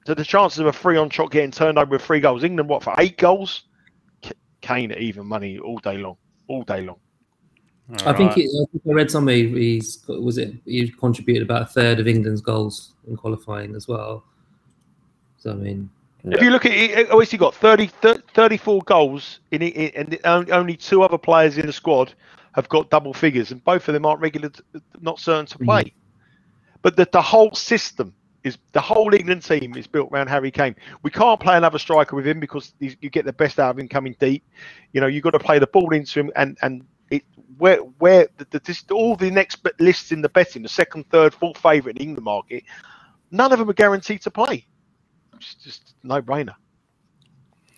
So the chances of a free on shot getting turned over with three goals. England, what, for eight goals? Kane at even money all day long, all day long. All I, right. think it, I think I read somebody, he's, was it, he contributed about a third of England's goals in qualifying as well. So, I mean... Yeah. If you look at it, obviously got thirty, thirty, thirty-four goals in it, and only two other players in the squad have got double figures, and both of them aren't regular, not certain to play. Mm. But the, the whole system is, the whole England team is built around Harry Kane. We can't play another striker with him because he's, you get the best out of him coming deep. You know, you've got to play the ball into him, and and it where where the, the, this, all the next lists in the betting, the second, third, fourth favourite in the England market, none of them are guaranteed to play. It's just no brainer.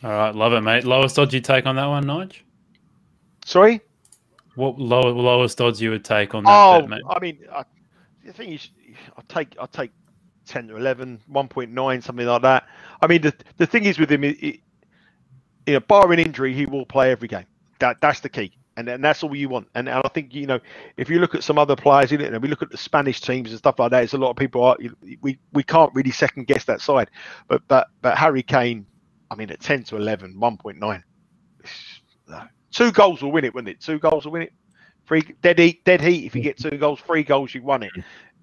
All right, love it, mate. Lowest odds you take on that one, Nige? Sorry? What low, lowest odds you would take on that, oh, bet, mate? I mean, I, I think you should, I'll take I'll take ten to eleven, one point nine, something like that. I mean, the the thing is with him, it, it, you know, barring injury, he will play every game. That that's the key. And, and that's all you want. And, and I think, you know, if you look at some other players, you know, we look at the Spanish teams and stuff like that, it's a lot of people are, we, we can't really second guess that side. But but but Harry Kane, I mean, at ten to eleven, one point nine. No. Two goals will win it, wouldn't it? Two goals will win it. Three, dead heat, dead heat. If you get two goals, three goals, you won it.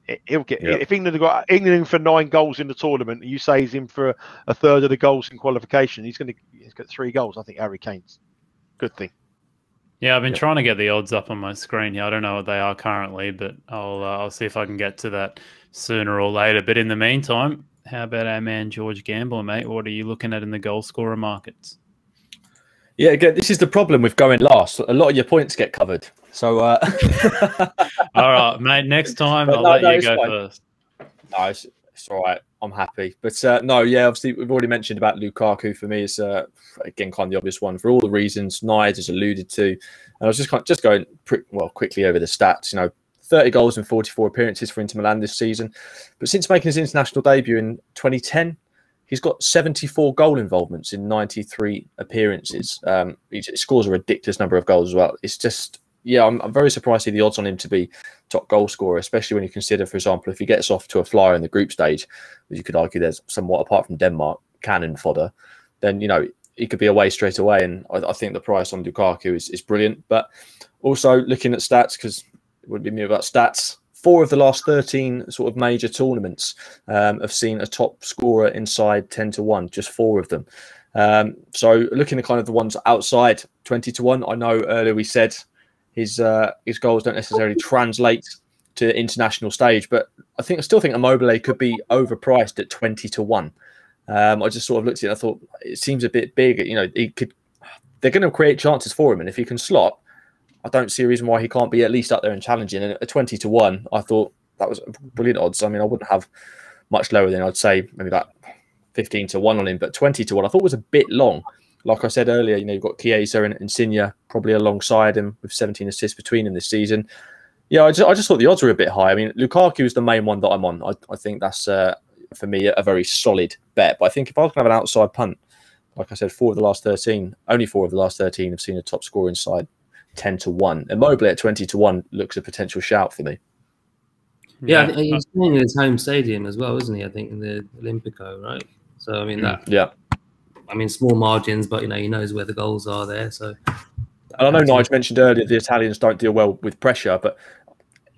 it it'll get, yeah. If England have got England for nine goals in the tournament, and you say he's in for a, a third of the goals in qualification, he's going to he's got three goals. I think Harry Kane's a good thing. Yeah, I've been yep. trying to get the odds up on my screen here. I don't know what they are currently, but I'll uh, I'll see if I can get to that sooner or later. But in the meantime, how about our man George Gamble, mate? What are you looking at in the goal scorer markets? Yeah, again, this is the problem with going last. A lot of your points get covered. So, uh... all right, mate. Next time, but I'll no, let no, you go fine. first. No, it's, it's all right. I'm happy. But uh, no, yeah, obviously, we've already mentioned about Lukaku. For me, it's, uh, again, kind of the obvious one for all the reasons Nigel's alluded to. And I was just kind of, just going pretty, well quickly over the stats. You know, thirty goals and forty-four appearances for Inter Milan this season. But since making his international debut in twenty ten, he's got seventy-four goal involvements in ninety-three appearances. Um, he scores a ridiculous number of goals as well. It's just, yeah, I'm, I'm very surprised to see the odds on him to be top goal scorer, especially when you consider, for example, if he gets off to a flyer in the group stage, as you could argue there's somewhat, apart from Denmark, cannon fodder, then, you know, he could be away straight away. And I, I think the price on Lukaku is, is brilliant. But also looking at stats, because it wouldn't be me about stats, four of the last thirteen sort of major tournaments um, have seen a top scorer inside ten to one, just four of them. Um, so looking at kind of the ones outside twenty to one, I know earlier we said his uh, his goals don't necessarily translate to the international stage, but I think I still think Immobile could be overpriced at twenty to one. Um, I just sort of looked at it and I thought it seems a bit big. You know, he could, they're going to create chances for him, and if he can slot, I don't see a reason why he can't be at least up there and challenging. And at twenty to one, I thought that was brilliant odds. I mean, I wouldn't have much lower than, I'd say maybe like fifteen to one on him, but twenty to one I thought was a bit long. Like I said earlier, you know, you've got Chiesa and Insigne probably alongside him with seventeen assists between them this season. Yeah, I just, I just thought the odds were a bit high. I mean, Lukaku is the main one that I'm on. I, I think that's, uh, for me, a very solid bet. But I think if I was going to have an outside punt, like I said, four of the last thirteen, only four of the last thirteen have seen a top scorer inside ten to one. Immobile at twenty to one looks a potential shout for me. Yeah, yeah. He's playing in his home stadium as well, isn't he? I think in the Olympico, right? So I mean that. Yeah. I mean, small margins, but you know, he knows where the goals are there. So. And I know Nigel mentioned earlier the Italians don't deal well with pressure, but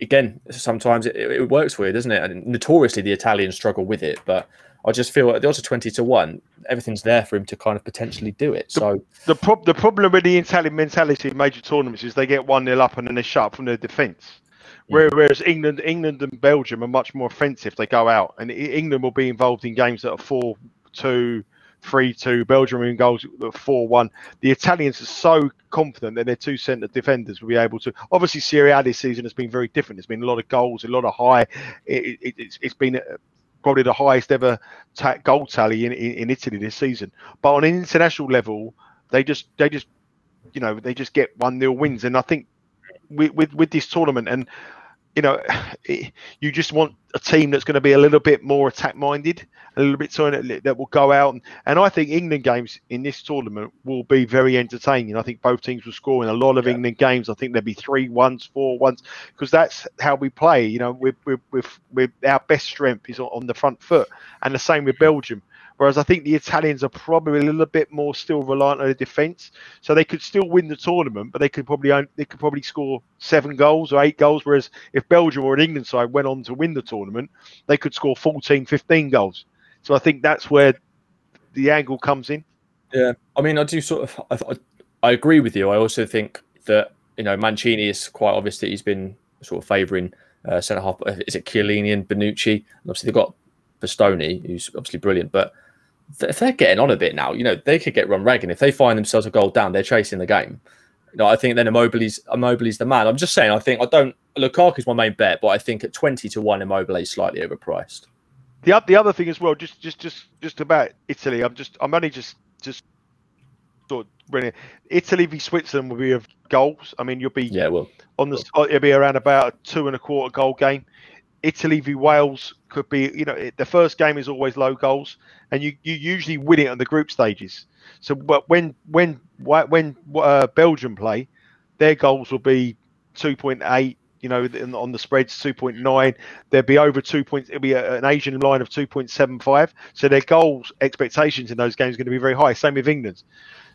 again, sometimes it, it works weird, doesn't it? And notoriously, the Italians struggle with it, but. I just feel at the odds of twenty to one, everything's there for him to kind of potentially do it. So the, the, prob the problem with the Italian mentality in major tournaments is they get one nil up and then they shut up from their defence. Yeah. Whereas England, England and Belgium are much more offensive. They go out, and England will be involved in games that are four two, three two. Belgium in goals four one. The Italians are so confident that their two centre defenders will be able to. Obviously, Serie A this season has been very different. There's been a lot of goals, a lot of high. It, it, it's, it's been. Probably the highest ever ta goal tally in, in in Italy this season. But on an international level, they just they just you know they just get one nil wins. And I think with with, with this tournament, and you know, it, you just want a team that's going to be a little bit more attack minded, a little bit that will go out. And, and I think England games in this tournament will be very entertaining. I think both teams will score in a lot of yeah. England games. I think there'll be three ones, four ones, because that's how we play. You know, we're, we're, we're, we're, our best strength is on, on the front foot. And the same with Belgium. Whereas I think the Italians are probably a little bit more still reliant on the defence, so they could still win the tournament, but they could probably own, they could probably score seven goals or eight goals. Whereas if Belgium or an England side went on to win the tournament, they could score fourteen, fifteen goals. So I think that's where the angle comes in. Yeah, I mean, I do sort of I, I agree with you. I also think that you know Mancini is quite obvious that he's been sort of favouring uh, centre half. Is it Chiellini and Bonucci? And obviously they've got Bastoni, who's obviously brilliant, but. If they're getting on a bit now, you know, they could get run ragging. If they find themselves a goal down, they're chasing the game. You know, I think then Immobile's, Immobile's the man. I'm just saying, I think I don't... Lukaku's my main bet, but I think at twenty to one, Immobile's slightly overpriced. The, the other thing as well, just just just just about Italy, I'm just... I'm only just... just sort of bringing it. Italy v Switzerland will be of goals. I mean, you'll be... Yeah, well, on the well. It'll be around about a two and a quarter goal game. Italy v Wales could be, you know, it, the first game is always low goals, and you, you usually win it on the group stages. So, but when when when uh, Belgium play, their goals will be two point eight, you know, on the spreads two point nine. There'll be over two points. It'll be a, an Asian line of two point seven five. So their goals expectations in those games are going to be very high. Same with England.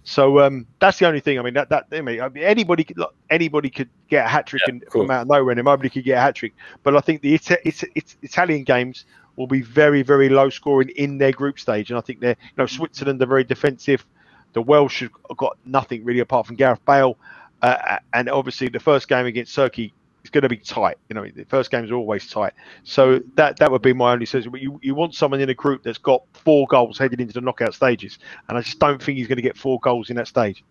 So um, that's the only thing. I mean, that that I mean, anybody could look, anybody could get a hat trick yeah, and cool. Come out of nowhere, and nobody could get a hat trick. But I think the it's, it's, it's Italian games will be very very low scoring in their group stage, and I think they're you know Switzerland are very defensive. The Welsh have got nothing really apart from Gareth Bale, uh, and obviously the first game against Turkey is going to be tight. You know, the first games are always tight. So that that would be my only suggestion. But you you want someone in a group that's got four goals headed into the knockout stages, and I just don't think he's going to get four goals in that stage.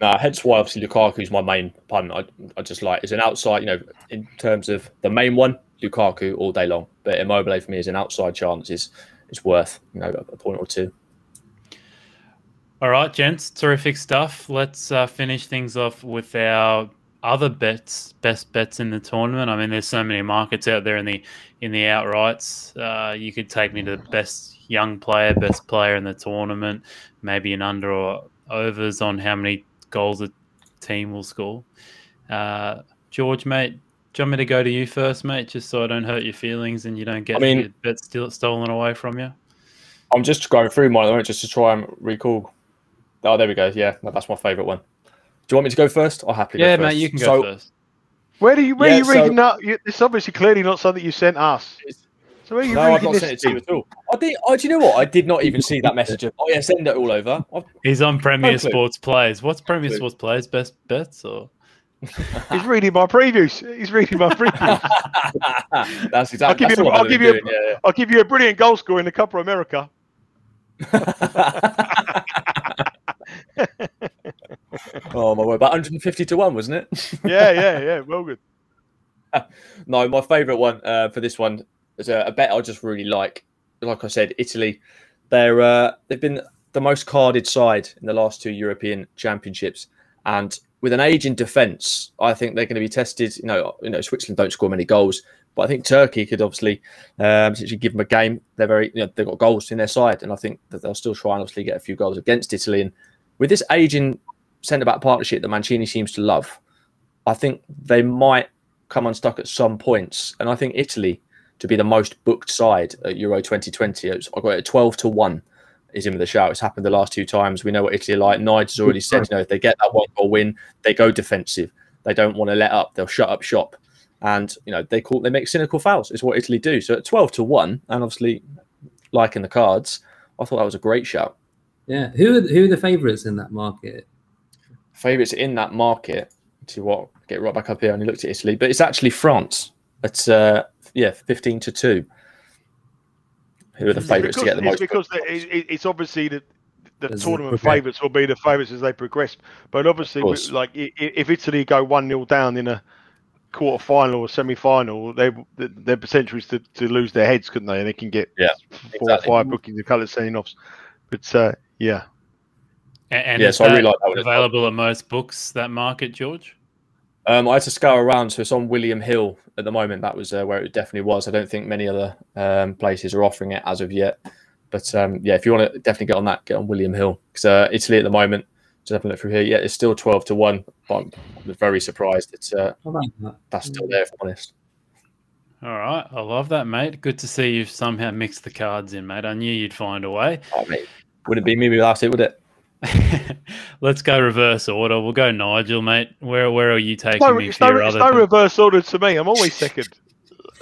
Uh, hence why, obviously, Lukaku's my main pun. I, I just like is an outside, you know, in terms of the main one, Lukaku all day long. But Immobile for me is an outside chance. Is is worth, you know, a point or two. All right, gents, terrific stuff. Let's uh, finish things off with our other bets, best bets in the tournament. I mean, there's so many markets out there in the in the outrights. Uh, you could take me to the best young player, best player in the tournament, maybe an under or overs on how many goals a team will score. Uh, George, mate, do you want me to go to you first, mate, just so I don't hurt your feelings and you don't get I mean, your bet still stolen away from you? I'm just going through mine at the moment just to try and recall. Oh, there we go. Yeah, no, that's my favourite one. Do you want me to go first? I'll happily yeah, go first. Yeah, mate, you can so, go first. Where do you where yeah, are you reading so, that? You, it's obviously clearly not something you sent us. So where are you no, I've not this sent it to you at all. I did. I, do you know what? I did not even see that message. Of, oh yeah, send it all over. I've, He's on Premier no Sports Players. What's Premier no Sports Players best bets or? He's reading my previews. He's reading my previews. That's exactly. I'll give that's you. I'll give you. Doing, a, yeah, yeah. I'll give you a brilliant goal scorer in the Copa America. Oh my word! About one hundred fifty to one, wasn't it? yeah, yeah, yeah. Well, good. No, my favourite one uh, for this one is a, a bet I just really like. Like I said, Italy. They're uh, they've been the most carded side in the last two European Championships, and with an age in defence, I think they're going to be tested. You know, you know, Switzerland don't score many goals, but I think Turkey could obviously um, essentially give them a game. They're very, you know, they've got goals in their side, and I think that they'll still try and obviously get a few goals against Italy. And with this aging centre-back partnership that Mancini seems to love, I think they might come unstuck at some points. And I think Italy to be the most booked side at Euro twenty twenty, I got it at twelve to one is in with a shout. It's happened the last two times. We know what Italy are like. Nigel's already said, you know, if they get that one goal win, they go defensive. They don't want to let up. They'll shut up shop. And, you know, they call they make cynical fouls. It's what Italy do. So at twelve to one, and obviously liking the cards, I thought that was a great shout. Yeah. Who are, who are the favourites in that market? Favourites in that market, to what get right back up here. I only looked at Italy, but it's actually France. It's uh, yeah, fifteen to two. Who are the favourites to get the most? It's because it's obviously that the, the tournament favourites will be the favourites as they progress. But obviously, like if Italy go one nil down in a quarter final or semi final, they their potential is to, to lose their heads, couldn't they? And they can get yeah, four exactly. or five bookings and colour sending offs. But uh, yeah. And yeah, so I really like that one. Available at most books, that market, George? Um, I had to scour around, so it's on William Hill at the moment. That was uh, where it definitely was. I don't think many other um, places are offering it as of yet. But um, yeah, if you want to definitely get on that, get on William Hill. Because uh, Italy at the moment, just having a look through here, yeah, it's still twelve to one. But I'm very surprised it's uh, that's still there, if I'm honest. All right. I love that, mate. Good to see you've somehow mixed the cards in, mate. I knew you'd find a way. Oh, mate. Wouldn't be me without it, would it? Let's go reverse order. We'll go Nigel, mate. Where where are you taking no, me? It's, no, it's no reverse order to me. I'm always second.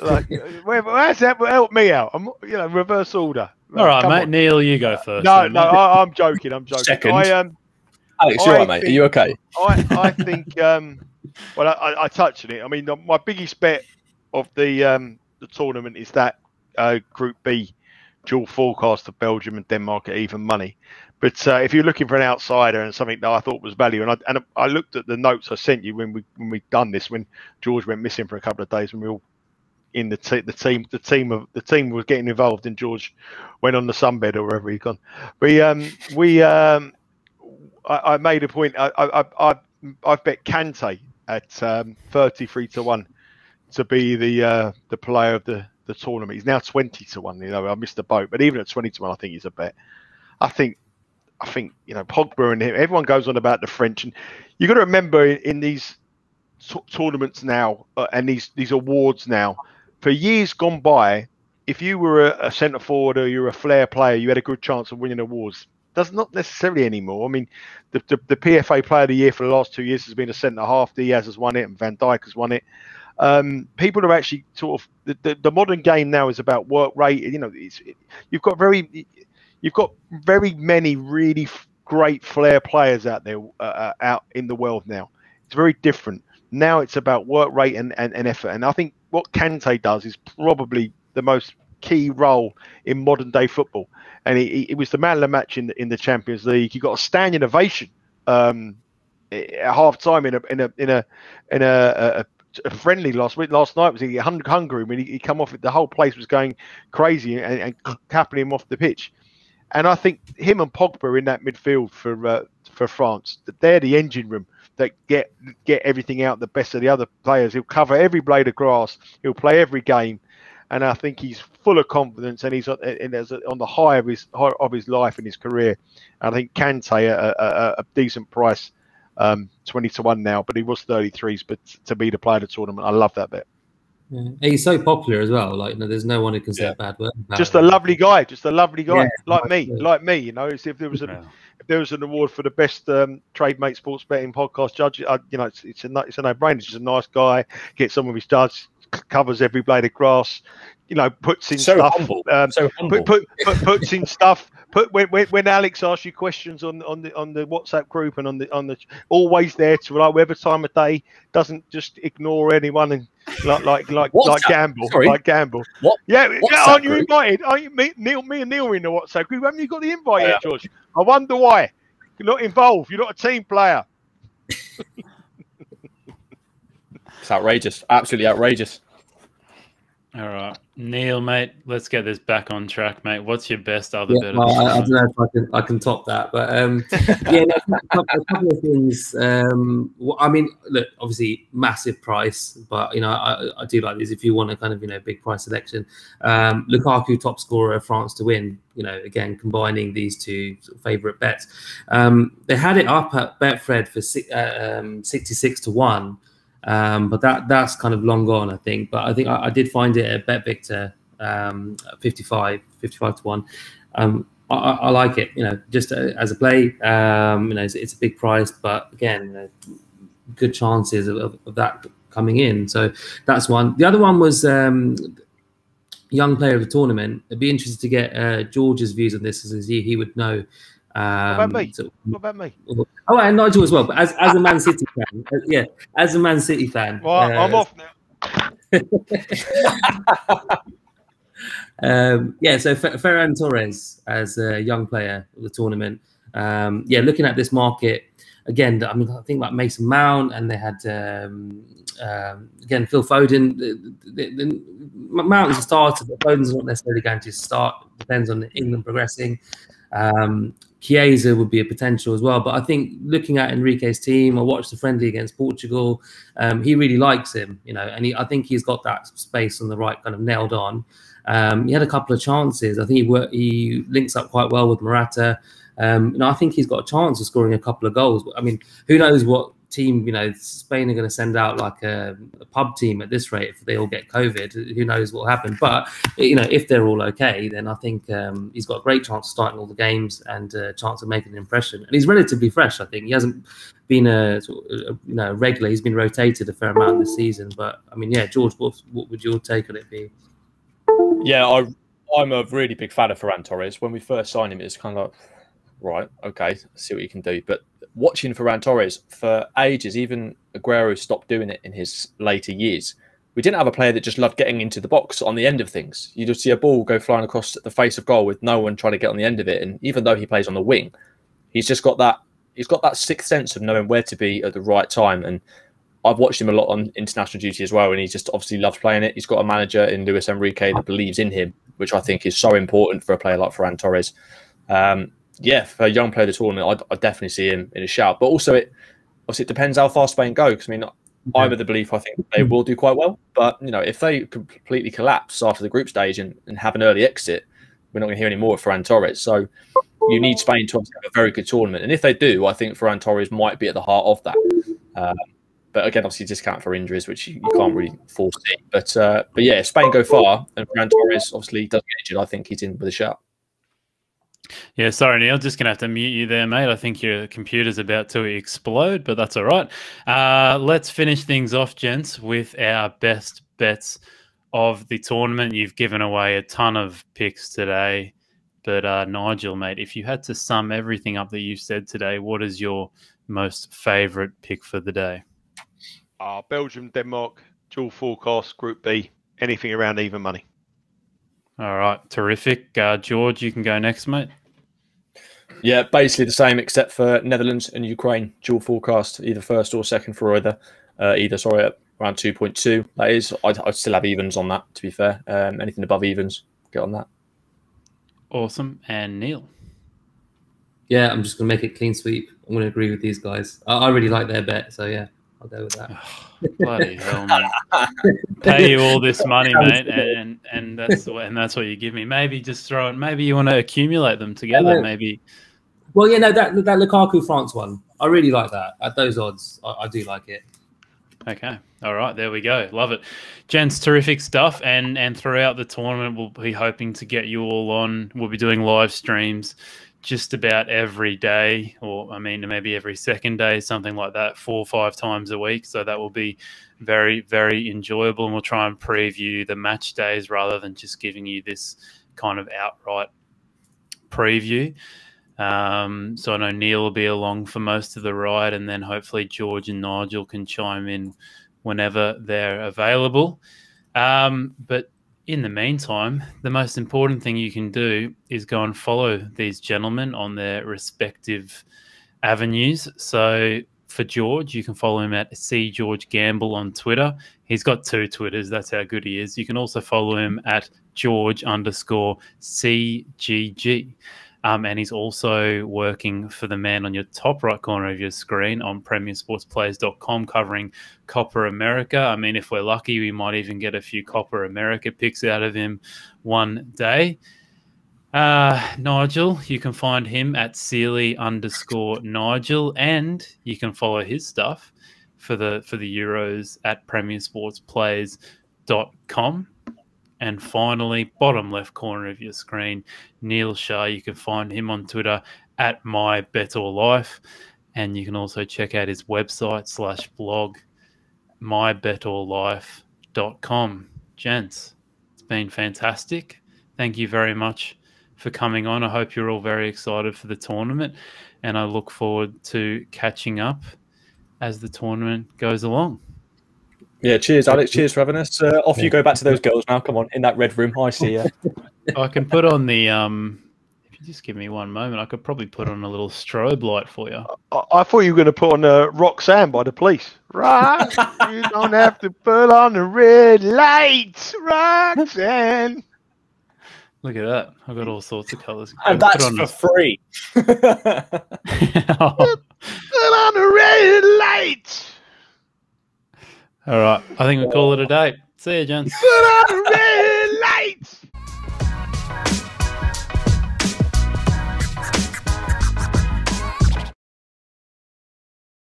Like, how's that help me out? I'm you know reverse order. Like, all right, mate. On. Neil, you go first. No, then, no, I, I'm joking. I'm joking. Second. I, um, Alex, you're right, mate. Think, are you okay? I I think um, well, I, I touched on it. I mean, the, my biggest bet of the um the tournament is that uh, Group B dual forecast of Belgium and Denmark at even money. But uh, if you're looking for an outsider and something that I thought was value, and I and I looked at the notes I sent you when we when we done this, when George went missing for a couple of days, when we all in the te the team the team of the team was getting involved, and George went on the sunbed or wherever he'd gone. We um we um I, I made a point. I I I I've bet Kante at um, thirty-three to one to be the uh, the player of the the tournament. He's now twenty to one. You know, I missed the boat, but even at twenty to one, I think he's a bet. I think. I think, you know, Pogba and him, everyone goes on about the French. And you've got to remember in, in these tournaments now uh, and these, these awards now, for years gone by, if you were a, a centre-forward or you were a flair player, you had a good chance of winning awards. That's not necessarily anymore. I mean, the, the, the P F A Player of the Year for the last two years has been a centre-half. Diaz has won it and Van Dijk has won it. Um, people are actually sort of... The, the, the modern game now is about work rate. You know, it's, it, you've got very... It, You've got very many really f great flair players out there, uh, out in the world now. It's very different. Now it's about work rate and, and, and effort. And I think what Kante does is probably the most key role in modern day football. And he, he, he was the man of the match in the, in the Champions League. He got a standing ovation um, at half time in a in a in a in a, a, a friendly last week last night was he Hungary when he, he come off it, the whole place was going crazy and, and capping him off the pitch. And I think him and Pogba in that midfield for uh, for France, they're the engine room that get get everything out the best of the other players. He'll cover every blade of grass. He'll play every game, and I think he's full of confidence and he's and on the high of his high of his life and his career. And I think Kante a, a, a decent price, um, twenty to one now, but he was thirty threes. But to be the player of the tournament, I love that bet. Yeah. He's so popular as well. Like, no, there's no one who can say yeah. a bad word. Bad just a lovely guy. Just a lovely guy, yeah, like me, good. like me. You know, it's, if there was a, yeah. if there was an award for the best um, Trademate Sports Betting Podcast judge, uh, you know, it's it's a it's a no-brainer. He's just a nice guy. Gets on with his duds. Covers every blade of grass. You know, puts in so stuff. Humble. Um, so humble. Put, put, puts in stuff. Put when, when when Alex asks you questions on on the on the WhatsApp group and on the on the always there to like whatever time of day. Doesn't just ignore anyone and. Like like like WhatsApp? like Gamble, Sorry. like Gamble. What? Yeah, WhatsApp aren't you invited? Aren't you, me, Neil, me and Neil are in the WhatsApp group. Haven't you got the invite yeah. yet, George? I wonder why. You're not involved. You're not a team player. It's outrageous. Absolutely outrageous. All right, Neil, mate. Let's get this back on track, mate. What's your best other yeah, bit? Well, of I, I don't know if I can I can top that, but um, yeah, no, a, couple, a couple of things. Um, well, I mean, look, obviously massive price, but you know, I, I do like these. If you want a kind of you know big price selection, um, Lukaku top scorer, France to win. You know, again combining these two sort of favourite bets. Um, they had it up at Betfred for six, uh, um, sixty-six to one. Um, but that that's kind of long gone, I think. But I think I, I did find it at Bet Victor, um, fifty-five to one. Um, I, I like it, you know, just as a play. Um, you know, it's, it's a big price, but again, you know, good chances of, of, of that coming in. So that's one. The other one was um, young player of the tournament. I'd be interested to get uh, George's views on this, as he, he would know. Um, what about me? So, what about me? Oh, and Nigel as well. But as as a Man City fan, yeah, as a Man City fan. Well, uh, I'm off now. um, yeah, so Fer Ferran Torres as a young player of the tournament. Um, yeah, looking at this market again. I mean, I think like Mason Mount, and they had um, um, again Phil Foden. The, the, the, Mount is a starter, but Foden's not necessarily going to start. Depends on England progressing. Um, Chiesa would be a potential as well, but I think looking at Enrique's team, I watched the friendly against Portugal. Um, he really likes him, you know, and he, I think he's got that space on the right kind of nailed on. Um, he had a couple of chances. I think he worked, he links up quite well with Morata. Um, you know, I think he's got a chance of scoring a couple of goals. I mean, who knows what team, you know, Spain are going to send out like a, a pub team at this rate if they all get COVID. Who knows what will happen? But, you know, if they're all okay, then I think um, he's got a great chance of starting all the games and a chance of making an impression. And he's relatively fresh, I think. He hasn't been a, you know, regular. He's been rotated a fair amount this season. But, I mean, yeah, George, what, what would your take on it be? Yeah, I, I'm a really big fan of Ferran Torres. When we first signed him, it was kind of like, right, okay, see what you can do. But watching Ferran Torres for ages, even Aguero stopped doing it in his later years. We didn't have a player that just loved getting into the box on the end of things. You just see a ball go flying across the face of goal with no one trying to get on the end of it. And even though he plays on the wing, he's just got that he's got that sixth sense of knowing where to be at the right time. And I've watched him a lot on international duty as well, and he just obviously loves playing it. He's got a manager in Luis Enrique that believes in him, which I think is so important for a player like Ferran Torres. Um, Yeah, for a young player of the tournament, I definitely see him in a shout. But also, it obviously it depends how far Spain go. Because I mean, I'm of the belief I think they will do quite well. But you know, if they completely collapse after the group stage and, and have an early exit, we're not going to hear any more of Ferran Torres. So you need Spain to have a very good tournament. And if they do, I think Ferran Torres might be at the heart of that. Um, but again, obviously, discount for injuries, which you can't really foresee. But uh, but yeah, if Spain go far and Ferran Torres obviously doesn't get injured, I think he's in with a shout. Yeah, sorry, Neil, just going to have to mute you there, mate. I think your computer's about to explode, but that's all right. Uh, let's finish things off, gents, with our best bets of the tournament. You've given away a ton of picks today, but uh, Nigel, mate, if you had to sum everything up that you've said today, what is your most favourite pick for the day? Uh, Belgium, Denmark, dual forecast, Group B, anything around even money. All right, terrific. Uh, George, you can go next, mate. Yeah, basically the same, except for Netherlands and Ukraine dual forecast, either first or second for either. Uh, either, sorry, at around two point two. That is, I'd, I'd still have evens on that, to be fair. Um, anything above evens, get on that. Awesome. And Neil? Yeah, I'm just going to make it clean sweep. I'm going to agree with these guys. I, I really like their bet, so yeah, I'll go with that. Oh, bloody hell, mate. Pay you all this money, mate, and, and that's what, and that's what you give me. Maybe just throw it. Maybe you want to accumulate them together, yeah, maybe. Well, yeah, no, that, that Lukaku France one, I really like that. At those odds, I, I do like it. Okay. All right. There we go. Love it. Gents, terrific stuff. And and throughout the tournament, we'll be hoping to get you all on. We'll be doing live streams just about every day, or I mean, maybe every second day, something like that, four or five times a week. So that will be very, very enjoyable. And we'll try and preview the match days rather than just giving you this kind of outright preview. Um, so I know Neil will be along for most of the ride, and then hopefully George and Nigel can chime in whenever they're available. Um, but in the meantime, the most important thing you can do is go and follow these gentlemen on their respective avenues. So for George, you can follow him at C George Gamble on Twitter. He's got two Twitters. That's how good he is. You can also follow him at George underscore C G G. Um, and he's also working for the man on your top right corner of your screen on premier sports players dot com, covering Copa America. I mean, if we're lucky, we might even get a few Copa America picks out of him one day. Uh, Nigel, you can find him at Seeley underscore Nigel, and you can follow his stuff for the for the Euros at premier sports players dot com. And finally, bottom left corner of your screen, Neil Shah. You can find him on Twitter at My Better Life. And you can also check out his website slash blog, my better life dot com. Gents, it's been fantastic. Thank you very much for coming on. I hope you're all very excited for the tournament. And I look forward to catching up as the tournament goes along. Yeah, cheers, Alex. Cheers for having us. Uh, off you go back to those girls now. Come on, in that red room. I see you. I can put on the... Um, if you just give me one moment, I could probably put on a little strobe light for you. I, I thought you were going to put on uh, Roxanne by the Police. Right? You don't have to put on the red lights, Roxanne. Look at that. I've got all sorts of colours. And that's for free. Put on the red lights. All right, I think we call it a day. See you, John.